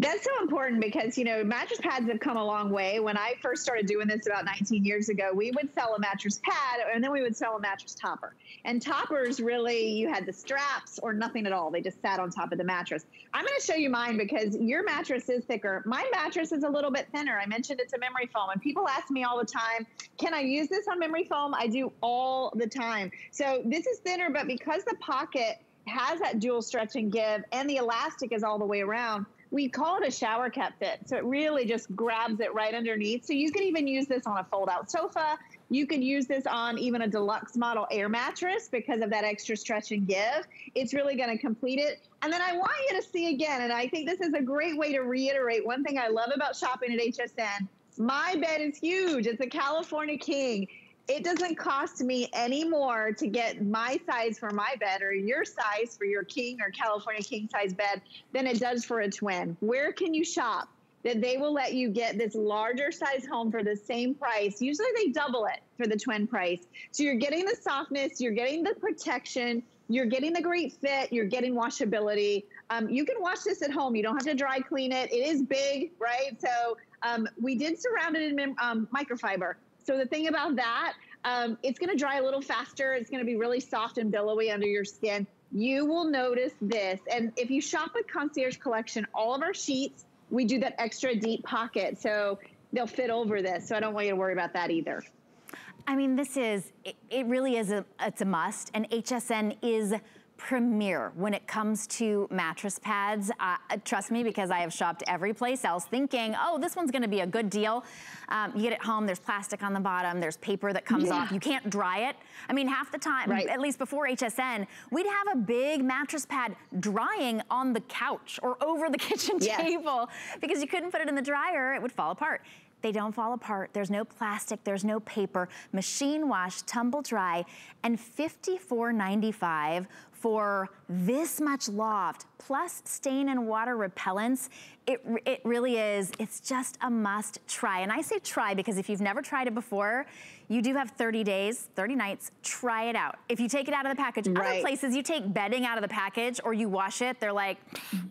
That's so important because, you know, mattress pads have come a long way. When I first started doing this about nineteen years ago, we would sell a mattress pad and then we would sell a mattress topper. And toppers, really, you had the straps or nothing at all. They just sat on top of the mattress. I'm going to show you mine because your mattress is thicker. My mattress is a little bit thinner. I mentioned it's a memory foam, and people ask me all the time, can I use this on memory foam? I do all the time. So this is thinner, but because the pocket has that dual stretch and give and the elastic is all the way around, we call it a shower cap fit. So it really just grabs it right underneath. So you can even use this on a fold out sofa. You can use this on even a deluxe model air mattress because of that extra stretch and give. It's really gonna complete it. And then I want you to see again, and I think this is a great way to reiterate one thing I love about shopping at H S N. My bed is huge, it's a California king. It doesn't cost me any more to get my size for my bed or your size for your king or California king size bed than it does for a twin. Where can you shop that they will let you get this larger size home for the same price? Usually they double it for the twin price. So you're getting the softness, you're getting the protection, you're getting the great fit, you're getting washability. Um, you can wash this at home. You don't have to dry clean it. It is big, right? So um, we did surround it in um, microfiber. So the thing about that, um, it's gonna dry a little faster. It's gonna be really soft and billowy under your skin. You will notice this. And if you shop with Concierge Collection, all of our sheets, we do that extra deep pocket. So they'll fit over this. So I don't want you to worry about that either. I mean, this is, it, it really is a, it's a must. And H S N is premier when it comes to mattress pads. Uh, trust me, because I have shopped every place else thinking, oh, this one's gonna be a good deal. Um, you get it home, there's plastic on the bottom, there's paper that comes yeah. off, you can't dry it. I mean, half the time, right. at least before H S N, we'd have a big mattress pad drying on the couch or over the kitchen yes. table because you couldn't put it in the dryer, it would fall apart. They don't fall apart. There's no plastic, there's no paper. Machine wash, tumble dry, and fifty-four ninety-five for this much loft, plus stain and water repellents. It, it really is, it's just a must try. And I say try because if you've never tried it before, you do have thirty days, thirty nights, try it out. If you take it out of the package, right. other places you take bedding out of the package or you wash it, they're like,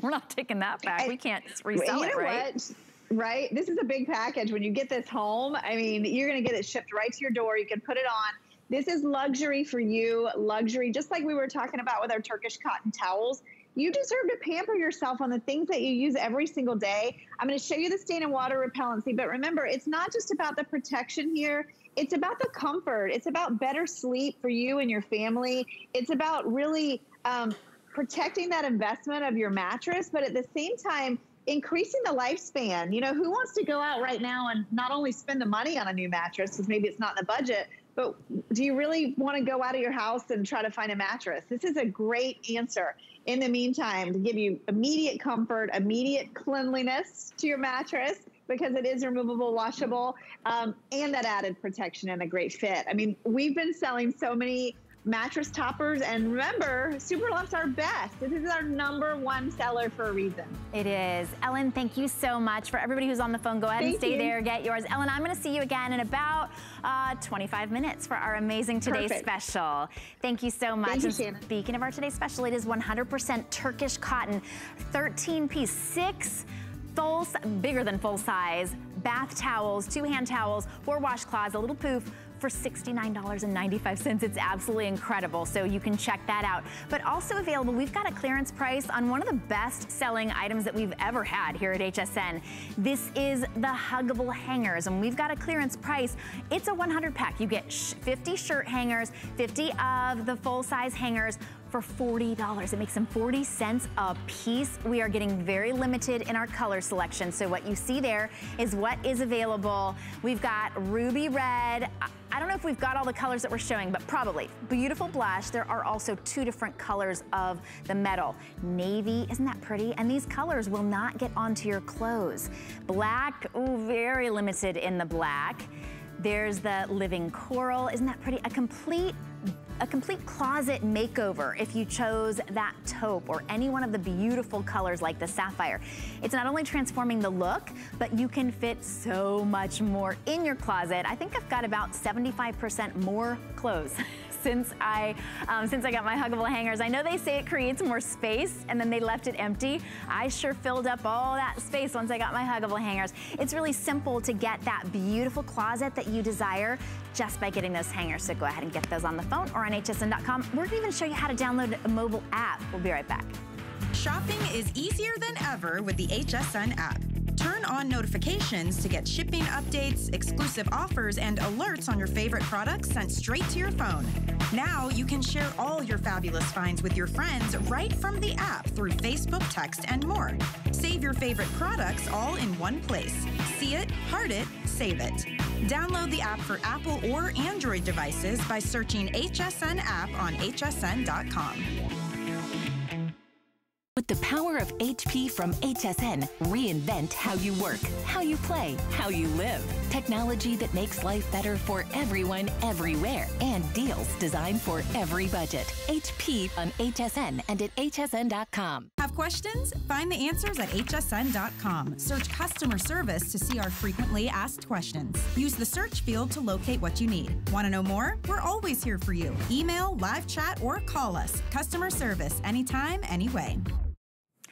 we're not taking that back, I, we can't resell you know it, right? What? Right? This is a big package. When you get this home, I mean, you're going to get it shipped right to your door. You can put it on. This is luxury for you, luxury, just like we were talking about with our Turkish cotton towels. You deserve to pamper yourself on the things that you use every single day. I'm going to show you the stain and water repellency, but remember, it's not just about the protection here. It's about the comfort. It's about better sleep for you and your family. It's about really um, protecting that investment of your mattress, but at the same time, increasing the lifespan. You know, who wants to go out right now and not only spend the money on a new mattress, because maybe it's not in the budget, but do you really want to go out of your house and try to find a mattress? This is a great answer in the meantime to give you immediate comfort, immediate cleanliness to your mattress, because it is removable, washable, um, and that added protection and a great fit. I mean, we've been selling so many mattress toppers, and remember, Super Loft's our best. This is our number one seller for a reason. It is. Ellen, thank you so much. For everybody who's on the phone, go ahead thank and stay you. there, get yours. Ellen, I'm gonna see you again in about uh, twenty-five minutes for our amazing Today's Perfect. Special. Thank you so much. Thank you, Shannon. Speaking of our Today's Special, it is one hundred percent Turkish cotton, thirteen piece, six full, bigger than full size, bath towels, two hand towels, four washcloths, a little poof, for sixty-nine ninety-five. It's absolutely incredible, so you can check that out. But also available, we've got a clearance price on one of the best selling items that we've ever had here at H S N. This is the Huggable Hangers, and we've got a clearance price. It's a one hundred pack. You get fifty shirt hangers, fifty of the full size hangers for forty dollars. It makes them forty cents a piece. We are getting very limited in our color selection. So what you see there is what is available. We've got ruby red. I don't know if we've got all the colors that we're showing, but probably. Beautiful blush. There are also two different colors of the metal. Navy, isn't that pretty? And these colors will not get onto your clothes. Black, ooh, very limited in the black. There's the living coral. Isn't that pretty? A complete A complete closet makeover if you chose that taupe or any one of the beautiful colors like the sapphire. It's not only transforming the look, but you can fit so much more in your closet. I think I've got about seventy-five percent more clothes since I um, since I got my Huggable Hangers. I know they say it creates more space and then they left it empty. I sure filled up all that space once I got my Huggable Hangers. It's really simple to get that beautiful closet that you desire just by getting those hangers. So go ahead and get those on the phone or on H S N dot com. We're gonna even show you how to download a mobile app. We'll be right back. Shopping is easier than ever with the H S N app. Turn on notifications to get shipping updates, exclusive offers, and alerts on your favorite products sent straight to your phone. Now you can share all your fabulous finds with your friends right from the app through Facebook, text, and more. Save your favorite products all in one place. See it, heart it, save it. Download the app for Apple or Android devices by searching H S N app on H S N dot com. With the power of H P from H S N, reinvent how you work, how you play, how you live. Technology that makes life better for everyone, everywhere, and deals designed for every budget. H P on H S N and at H S N dot com. Have questions? Find the answers at H S N dot com. Search customer service to see our frequently asked questions. Use the search field to locate what you need. Want to know more? We're always here for you. Email, live chat, or call us. Customer service, anytime, anyway.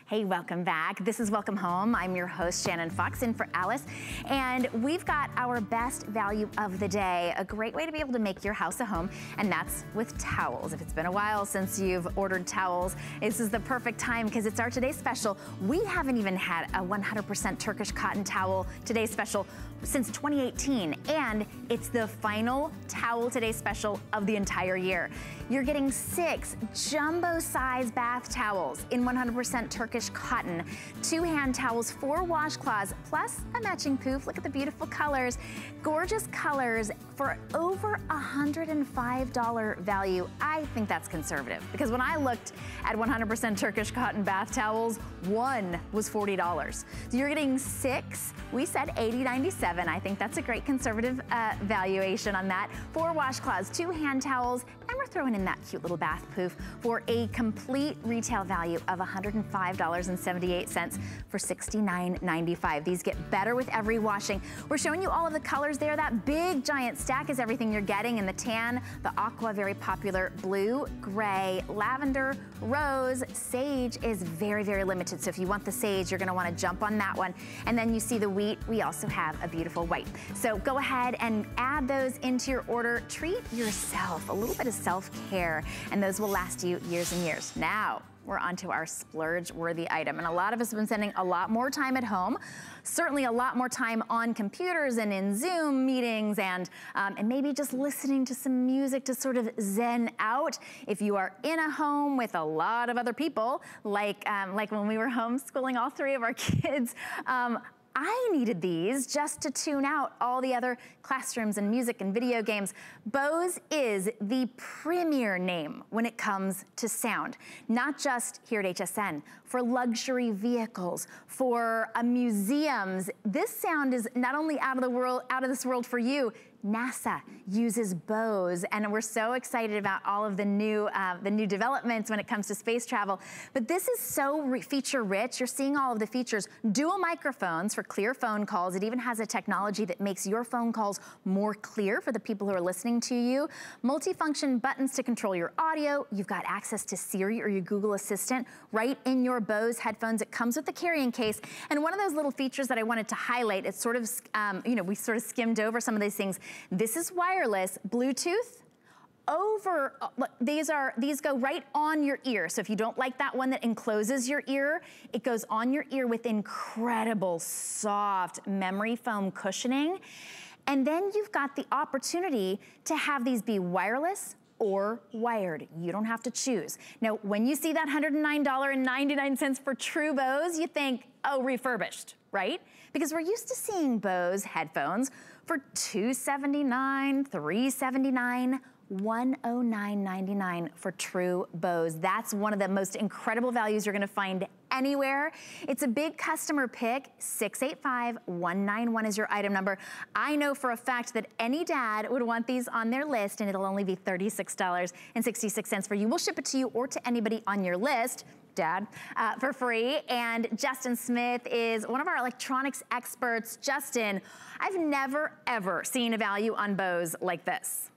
Hey, welcome back. This is Welcome Home. I'm your host, Shannon Fox, in for Alyce. And we've got our best value of the day, a great way to be able to make your house a home, and that's with towels. If it's been a while since you've ordered towels, this is the perfect time because it's our today's special. We haven't even had a one hundred percent Turkish cotton towel today's special since twenty eighteen, and it's the final towel today's special of the entire year. You're getting six jumbo-size bath towels in one hundred percent Turkish cotton, two hand towels, four washcloths, plus a matching poof. Look at the beautiful colors, gorgeous colors for over one hundred five dollars value. I think that's conservative because when I looked at one hundred percent Turkish cotton bath towels, one was forty dollars. So you're getting six. We said eighty ninety-seven. I think that's a great conservative uh, valuation on that. Four washcloths, two hand towels, and we're throwing in that cute little bath poof for a complete retail value of one hundred five dollars and seventy-eight cents for sixty-nine ninety-five. These get better with every washing. We're showing you all of the colors there. That big giant stack is everything you're getting in the tan, the aqua, very popular, blue, gray, lavender, rose. Sage is very, very limited. So if you want the sage, you're gonna wanna jump on that one. And then you see the wheat. We also have a beautiful white. So go ahead and add those into your order. Treat yourself, a little bit of self-care, and those will last you years and years. Now, we're onto our splurge-worthy item. And a lot of us have been spending a lot more time at home, certainly a lot more time on computers and in Zoom meetings and, um, and maybe just listening to some music to sort of zen out. If you are in a home with a lot of other people, like, um, like when we were homeschooling all three of our kids, um, I needed these just to tune out all the other classrooms and music and video games. Bose is the premier name when it comes to sound, not just here at H S N, for luxury vehicles, for uh, museums. This sound is not only out of the world, out of this world for you, NASA uses Bose, and we're so excited about all of the new uh, the new developments when it comes to space travel. But this is so re feature rich. You're seeing all of the features. Dual microphones for clear phone calls. It even has a technology that makes your phone calls more clear for the people who are listening to you. Multifunction buttons to control your audio. You've got access to Siri or your Google Assistant right in your Bose headphones. It comes with a carrying case. And one of those little features that I wanted to highlight, it's sort of, um, you know, we sort of skimmed over some of these things. This is wireless Bluetooth. Over, these are, these go right on your ear. So if you don't like that one that encloses your ear, it goes on your ear with incredible soft memory foam cushioning. And then you've got the opportunity to have these be wireless or wired. You don't have to choose. Now, when you see that one hundred nine dollars and ninety-nine cents for true Bose, you think, oh, refurbished, right? Because we're used to seeing Bose headphones for two seventy-nine, three seventy-nine, one oh nine ninety-nine for true Bose. That's one of the most incredible values you're gonna find anywhere. It's a big customer pick. six eight five one nine one is your item number. I know for a fact that any dad would want these on their list, and it'll only be thirty-six dollars and sixty-six cents for you. We'll ship it to you or to anybody on your list, Dad, uh, for free. And Justin Smith is one of our electronics experts. Justin, I've never ever seen a value on Bose like this.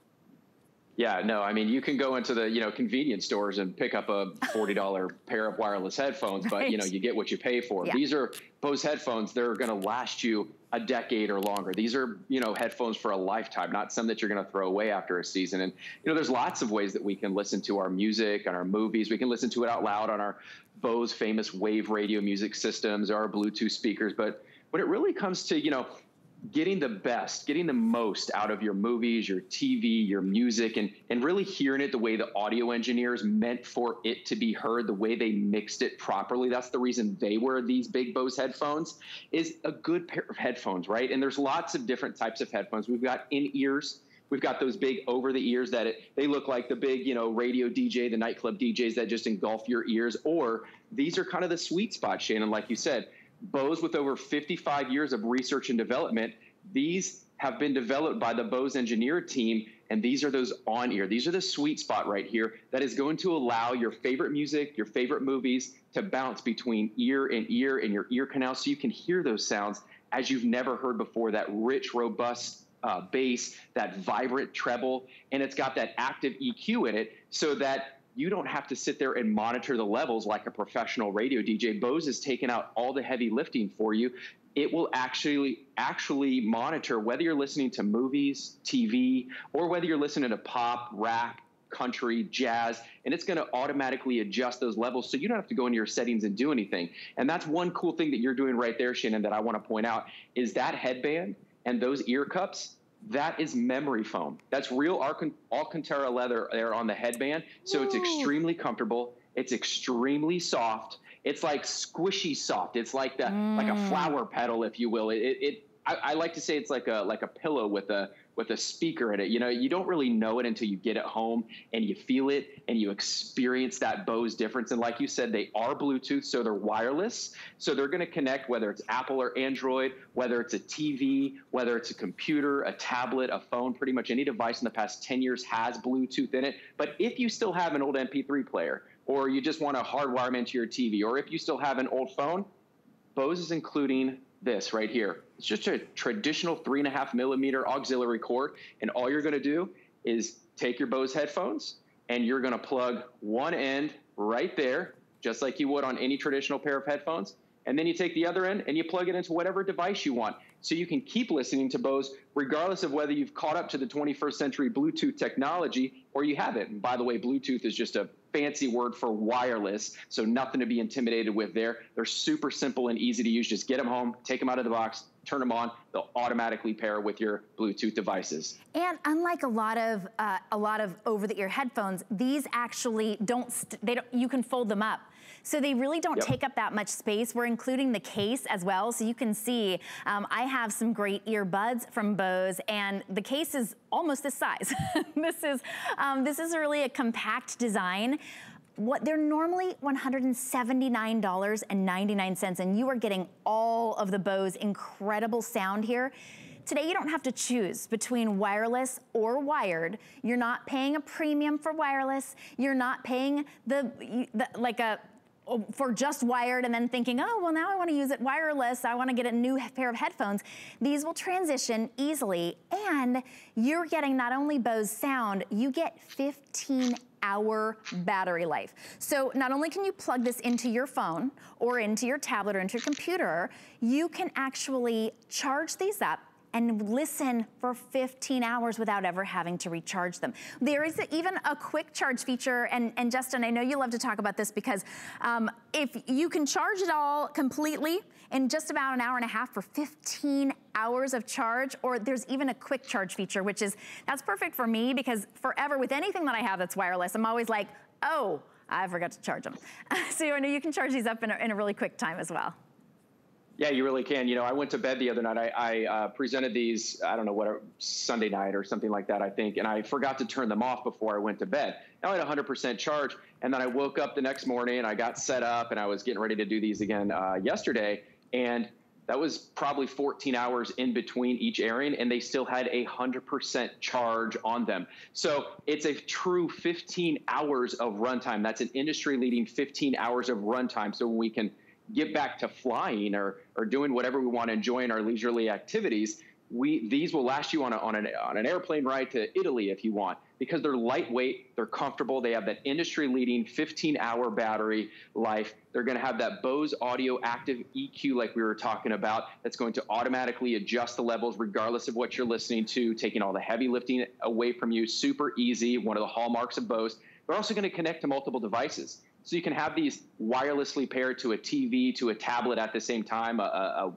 Yeah, no, I mean, you can go into the, you know, convenience stores and pick up a forty dollar pair of wireless headphones, right. But, you know, you get what you pay for. Yeah. These are Bose headphones. They're going to last you a decade or longer. These are, you know, headphones for a lifetime, not some that you're going to throw away after a season. And, you know, there's lots of ways that we can listen to our music and our movies. We can listen to it out loud on our Bose famous wave radio music systems or our Bluetooth speakers. But when it really comes to, you know, getting the best, getting the most out of your movies, your T V, your music, and, and really hearing it the way the audio engineers meant for it to be heard, the way they mixed it properly. That's the reason they wear these big Bose headphones, is a good pair of headphones, right? And there's lots of different types of headphones. We've got in-ears. We've got those big over the ears that it, they look like the big, you know, radio D J, the nightclub D Js that just engulf your ears. Or these are kind of the sweet spot, Shannon, like you said. Bose, with over fifty-five years of research and development, these have been developed by the Bose engineer team, and these are those on-ear. These are the sweet spot right here that is going to allow your favorite music, your favorite movies to bounce between ear and ear and your ear canal, so you can hear those sounds as you've never heard before, that rich, robust uh, bass, that vibrant treble, and it's got that active E Q in it so that you don't have to sit there and monitor the levels like a professional radio D J. Bose is taking out all the heavy lifting for you. It will actually actually monitor whether you're listening to movies, T V, or whether you're listening to pop, rap, country, jazz, and it's going to automatically adjust those levels so you don't have to go into your settings and do anything. And that's one cool thing that you're doing right there, Shannon, that I want to point out, is that headband and those ear cups, that is memory foam. That's real Alcantara leather there on the headband. So it's extremely comfortable. It's extremely soft. It's like squishy soft. It's like the mm. like a flower petal, if you will. It, it, it I, I like to say it's like a like a pillow with a with a speaker in it. You know, you don't really know it until you get it home and you feel it and you experience that Bose difference. And like you said, they are Bluetooth, so they're wireless. So they're going to connect, whether it's Apple or Android, whether it's a T V, whether it's a computer, a tablet, a phone, pretty much any device in the past ten years has Bluetooth in it. But if you still have an old M P three player, or you just want to hardwire them into your T V, or if you still have an old phone, Bose is including this right here. It's just a traditional three and a half millimeter auxiliary cord. And all you're going to do is take your Bose headphones and you're going to plug one end right there, just like you would on any traditional pair of headphones. And then you take the other end and you plug it into whatever device you want. So you can keep listening to Bose regardless of whether you've caught up to the twenty-first century Bluetooth technology or you haven't. And by the way, Bluetooth is just a fancy word for wireless, so nothing to be intimidated with there. They're super simple and easy to use. Just get them home, take them out of the box, turn them on, they'll automatically pair with your Bluetooth devices. And unlike a lot of uh, a lot of over-the-ear headphones, these actually don't, st they don't, you can fold them up. So they really don't yep. take up that much space. We're including the case as well, so you can see, um, I have some great earbuds from Bose, and the case is almost this size. This is, um, this is really a compact design. What they're normally one hundred seventy-nine dollars and ninety-nine cents, and you are getting all of the Bose incredible sound here. Today you don't have to choose between wireless or wired. You're not paying a premium for wireless. You're not paying the, the like a, for just wired and then thinking, oh, well now I wanna use it wireless, I wanna get a new pair of headphones. These will transition easily, and you're getting not only Bose sound, you get fifteen hour battery life. So not only can you plug this into your phone or into your tablet or into your computer, you can actually charge these up and listen for fifteen hours without ever having to recharge them. There is even a quick charge feature, and, and Justin, I know you love to talk about this because um, if you can charge it all completely in just about an hour and a half for fifteen hours of charge, or there's even a quick charge feature, which is, that's perfect for me because forever with anything that I have that's wireless, I'm always like, oh, I forgot to charge them. So I know you can charge these up in a, in a really quick time as well. Yeah, you really can. You know, I went to bed the other night. I, I uh, presented these, I don't know what, Sunday night or something like that, I think. And I forgot to turn them off before I went to bed. Now I had one hundred percent charge. And then I woke up the next morning and I got set up and I was getting ready to do these again uh, yesterday. And that was probably fourteen hours in between each airing, and they still had a one hundred percent charge on them. So it's a true fifteen hours of runtime. That's an industry-leading fifteen hours of runtime. So when we can get back to flying or, or doing whatever we want to enjoy in our leisurely activities, we, these will last you on, a, on, an, on an airplane ride to Italy if you want, because they're lightweight, they're comfortable, they have that industry-leading fifteen hour battery life. They're gonna have that Bose Audio Active E Q like we were talking about, that's going to automatically adjust the levels regardless of what you're listening to, taking all the heavy lifting away from you, super easy, one of the hallmarks of Bose. They're also gonna connect to multiple devices. So you can have these wirelessly paired to a T V, to a tablet at the same time, a,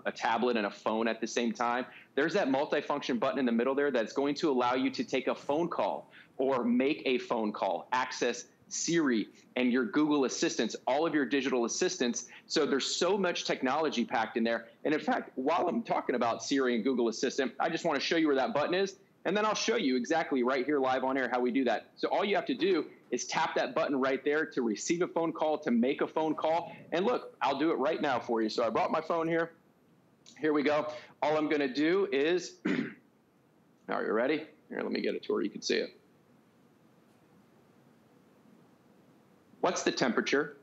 a, a tablet and a phone at the same time. There's that multifunction button in the middle there that's going to allow you to take a phone call or make a phone call, access Siri and your Google Assistants, all of your digital assistants. So there's so much technology packed in there. And in fact, while I'm talking about Siri and Google Assistant, I just want to show you where that button is. And then I'll show you exactly right here live on air how we do that. So all you have to do is tap that button right there to receive a phone call, to make a phone call. And look, I'll do it right now for you. So I brought my phone here. Here we go. All I'm going to do is, are you ready? Here, let me get it to where you can see it. What's the temperature?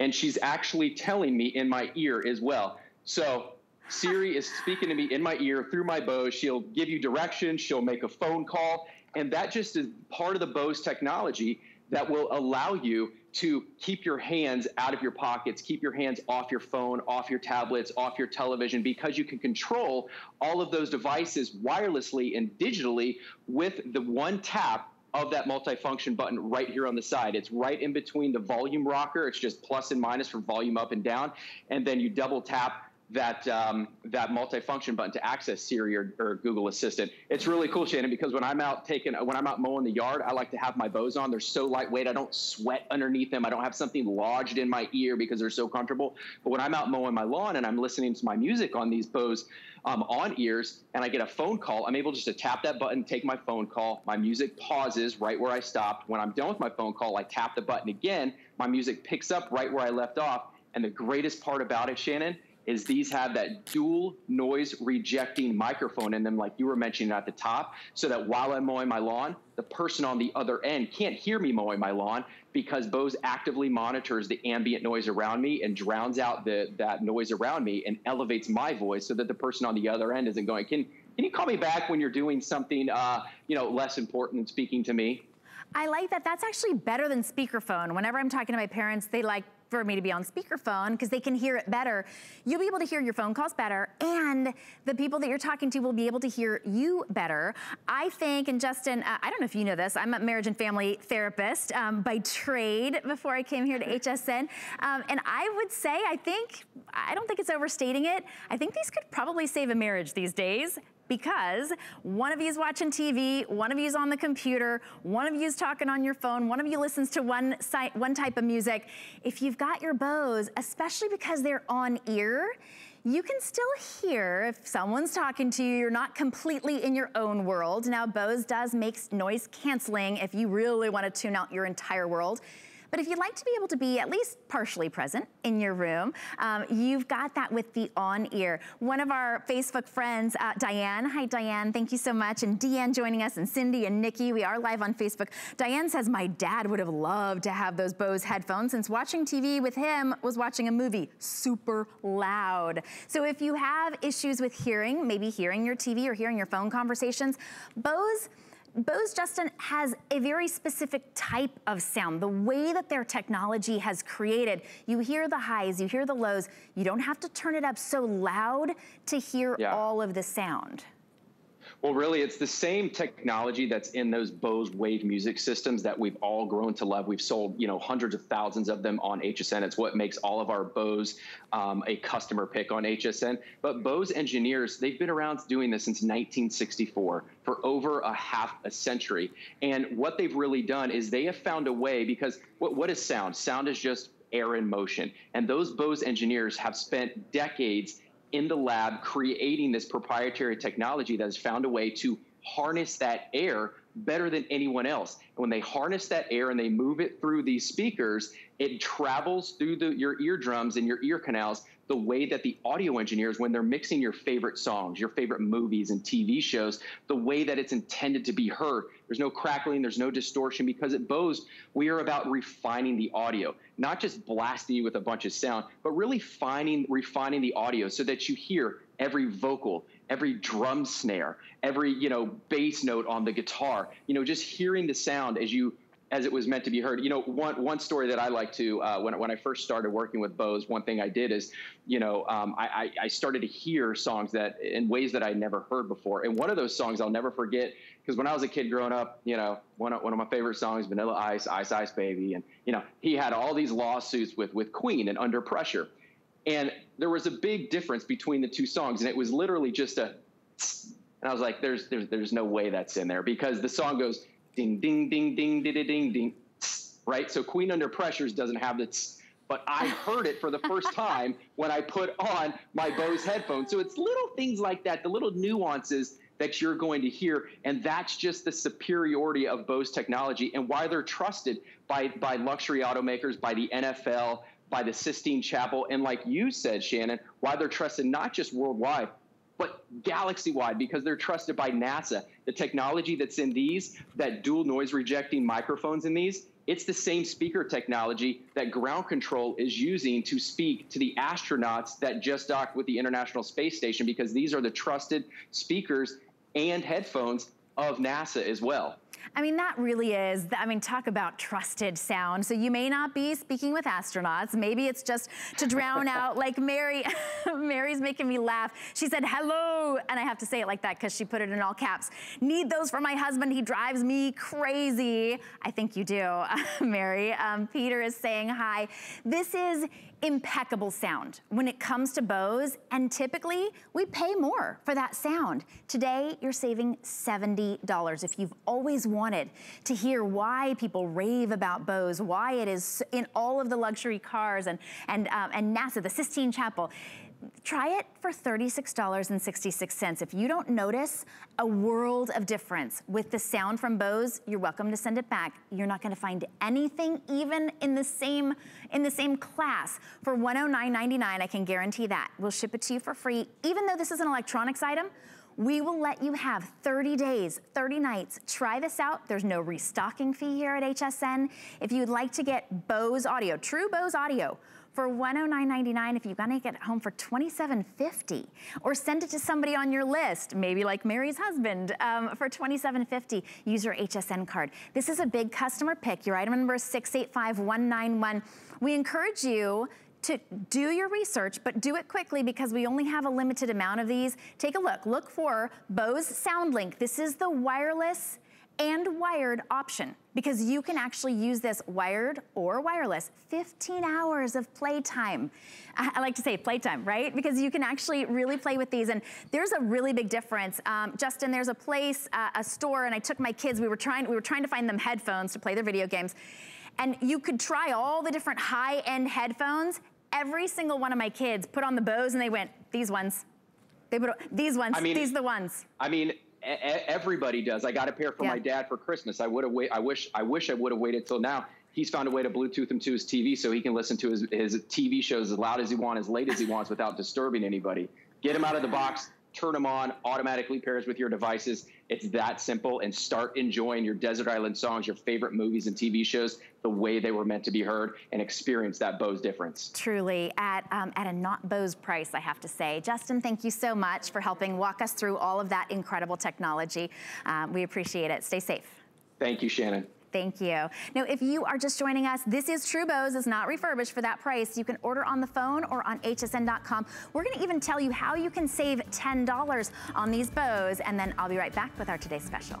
And she's actually telling me in my ear as well. So Siri is speaking to me in my ear through my Bose. She'll give you directions. She'll make a phone call. And that just is part of the Bose technology that will allow you to keep your hands out of your pockets, keep your hands off your phone, off your tablets, off your television, because you can control all of those devices wirelessly and digitally with the one tap of that multifunction button right here on the side. It's right in between the volume rocker. It's just plus and minus for volume up and down. And then you double tap that um, that multifunction button to access Siri or, or Google Assistant. It's really cool, Shannon, because when I'm out taking, when I'm out mowing the yard, I like to have my Bose on. They're so lightweight. I don't sweat underneath them. I don't have something lodged in my ear because they're so comfortable. But when I'm out mowing my lawn and I'm listening to my music on these Bose um, on ears and I get a phone call, I'm able just to tap that button, take my phone call. My music pauses right where I stopped. When I'm done with my phone call, I tap the button again. My music picks up right where I left off. And the greatest part about it, Shannon, is these have that dual noise rejecting microphone in them like you were mentioning at the top, so that while I'm mowing my lawn, the person on the other end can't hear me mowing my lawn because Bose actively monitors the ambient noise around me and drowns out the, that noise around me and elevates my voice so that the person on the other end isn't going, can, can you call me back when you're doing something uh, you know, less important than speaking to me? I like that. That's actually better than speakerphone. Whenever I'm talking to my parents, they like for me to be on speakerphone because they can hear it better. You'll be able to hear your phone calls better, and the people that you're talking to will be able to hear you better. I think, and Justin, uh, I don't know if you know this, I'm a marriage and family therapist um, by trade before I came here to H S N. Um, and I would say, I think, I don't think it's overstating it. I think these could probably save a marriage these days, because one of you's watching T V, one of you's on the computer, one of you's talking on your phone, one of you listens to one si- one type of music. If you've got your Bose, especially because they're on ear, you can still hear if someone's talking to you. You're not completely in your own world. Now, Bose does make noise canceling if you really want to tune out your entire world. But if you'd like to be able to be at least partially present in your room, um, you've got that with the on-ear. One of our Facebook friends, uh, Diane, hi Diane, thank you so much. And Deanne joining us, and Cindy and Nikki, we are live on Facebook. Diane says, my dad would have loved to have those Bose headphones since watching T V with him was watching a movie super loud. So if you have issues with hearing, maybe hearing your T V or hearing your phone conversations, Bose Bose, Justin, has a very specific type of sound. The way that their technology has created, you hear the highs, you hear the lows, you don't have to turn it up so loud to hear yeah. all of the sound. Well, really, it's the same technology that's in those Bose Wave music systems that we've all grown to love. We've sold, you know, hundreds of thousands of them on H S N. It's what makes all of our Bose um, a customer pick on H S N. But Bose engineers, they've been around doing this since nineteen sixty-four for over a half a century. And what they've really done is they have found a way, because what, what is sound? Sound is just air in motion. And those Bose engineers have spent decades in the lab creating this proprietary technology that has found a way to harness that air better than anyone else. And when they harness that air and they move it through these speakers, it travels through the, your eardrums and your ear canals the way that the audio engineers, when they're mixing your favorite songs, your favorite movies and T V shows, the way that it's intended to be heard. There's no crackling, there's no distortion, because at Bose, we are about refining the audio, not just blasting you with a bunch of sound, but really finding, refining the audio so that you hear every vocal, every drum snare, every, you know, bass note on the guitar, you know, just hearing the sound as you, as it was meant to be heard. You know, one, one story that I like to, uh, when, when I first started working with Bose, one thing I did is, you know, um, I, I started to hear songs that in ways that I never heard before. And one of those songs I'll never forget, because when I was a kid growing up, you know, one of, one of my favorite songs, Vanilla Ice, Ice Ice Baby. And, you know, he had all these lawsuits with, with Queen and Under Pressure. And there was a big difference between the two songs. And it was literally just a, and I was like, there's, there's, there's no way that's in there, because the song goes, ding, ding, ding, ding, ding, ding, ding, tss, right? So Queen Under Pressures doesn't have the tss, but I heard it for the first time when I put on my Bose headphones. So it's little things like that, the little nuances that you're going to hear, and that's just the superiority of Bose technology and why they're trusted by, by luxury automakers, by the N F L, by the Sistine Chapel, and like you said, Shannon, why they're trusted not just worldwide, but galaxy-wide, because they're trusted by NASA. The technology that's in these, that dual noise rejecting microphones in these, it's the same speaker technology that ground control is using to speak to the astronauts that just docked with the International Space Station, because these are the trusted speakers and headphones of NASA as well. I mean, that really is, I mean, talk about trusted sound. So you may not be speaking with astronauts. Maybe it's just to drown out, like Mary, Mary's making me laugh. She said, hello, and I have to say it like that because she put it in all caps. Need those for my husband. He drives me crazy. I think you do, Mary. Um, Peter is saying hi. This is impeccable sound when it comes to Bose, and typically we pay more for that sound. Today, you're saving seventy dollars if you've always wanted to hear why people rave about Bose, why it is in all of the luxury cars and, and, um, and NASA, the Sistine Chapel. Try it for thirty-six dollars and sixty-six cents. If you don't notice a world of difference with the sound from Bose, you're welcome to send it back. You're not gonna find anything even in the same, in the same class. For one oh nine ninety-nine, I can guarantee that. We'll ship it to you for free. Even though this is an electronics item, we will let you have thirty days, thirty nights. Try this out. There's no restocking fee here at H S N. If you'd like to get Bose audio, true Bose audio, for one oh nine ninety-nine, if you're gonna get it home for twenty-seven fifty, or send it to somebody on your list, maybe like Mary's husband, um, for twenty-seven fifty, use your H S N card. This is a big customer pick. Your item number is six eight five one nine one. We encourage you to do your research, but do it quickly because we only have a limited amount of these. Take a look, look for Bose SoundLink. This is the wireless and wired option, because you can actually use this wired or wireless. fifteen hours of playtime. I like to say playtime, right? Because you can actually really play with these, and there's a really big difference. Um, Justin, there's a place, uh, a store, and I took my kids, we were trying, we were trying to find them headphones to play their video games, and you could try all the different high-end headphones. Every single one of my kids put on the Bose, and they went, these ones. They put these ones, I mean, these the ones. I mean. Everybody does. I got a pair for yeah. my dad for Christmas. I would have wait. I wish. I wish I would have waited till now. He's found a way to Bluetooth him to his T V, so he can listen to his his T V shows as loud as he wants, as late as he wants, without disturbing anybody. Get him out of the box. turn them on, automatically pairs with your devices. It's that simple, and start enjoying your desert island songs, your favorite movies and T V shows the way they were meant to be heard, and experience that Bose difference. Truly, at, um, at a not Bose price, I have to say. Justin, thank you so much for helping walk us through all of that incredible technology. Um, we appreciate it. Stay safe. Thank you, Shannon. Thank you. Now, if you are just joining us, this is True Bose. It's not refurbished for that price. You can order on the phone or on H S N dot com. We're going to even tell you how you can save ten dollars on these Bose, and then I'll be right back with our today's special.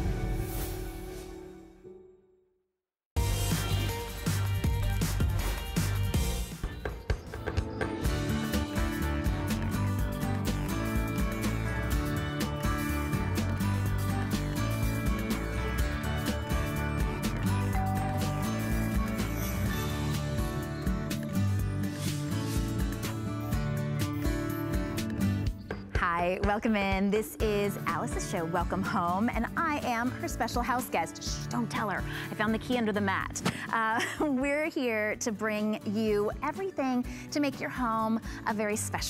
Welcome in. This is Alyce's show, Welcome Home, and I am her special house guest. Shh, don't tell her. I found the key under the mat. Uh, we're here to bring you everything to make your home a very special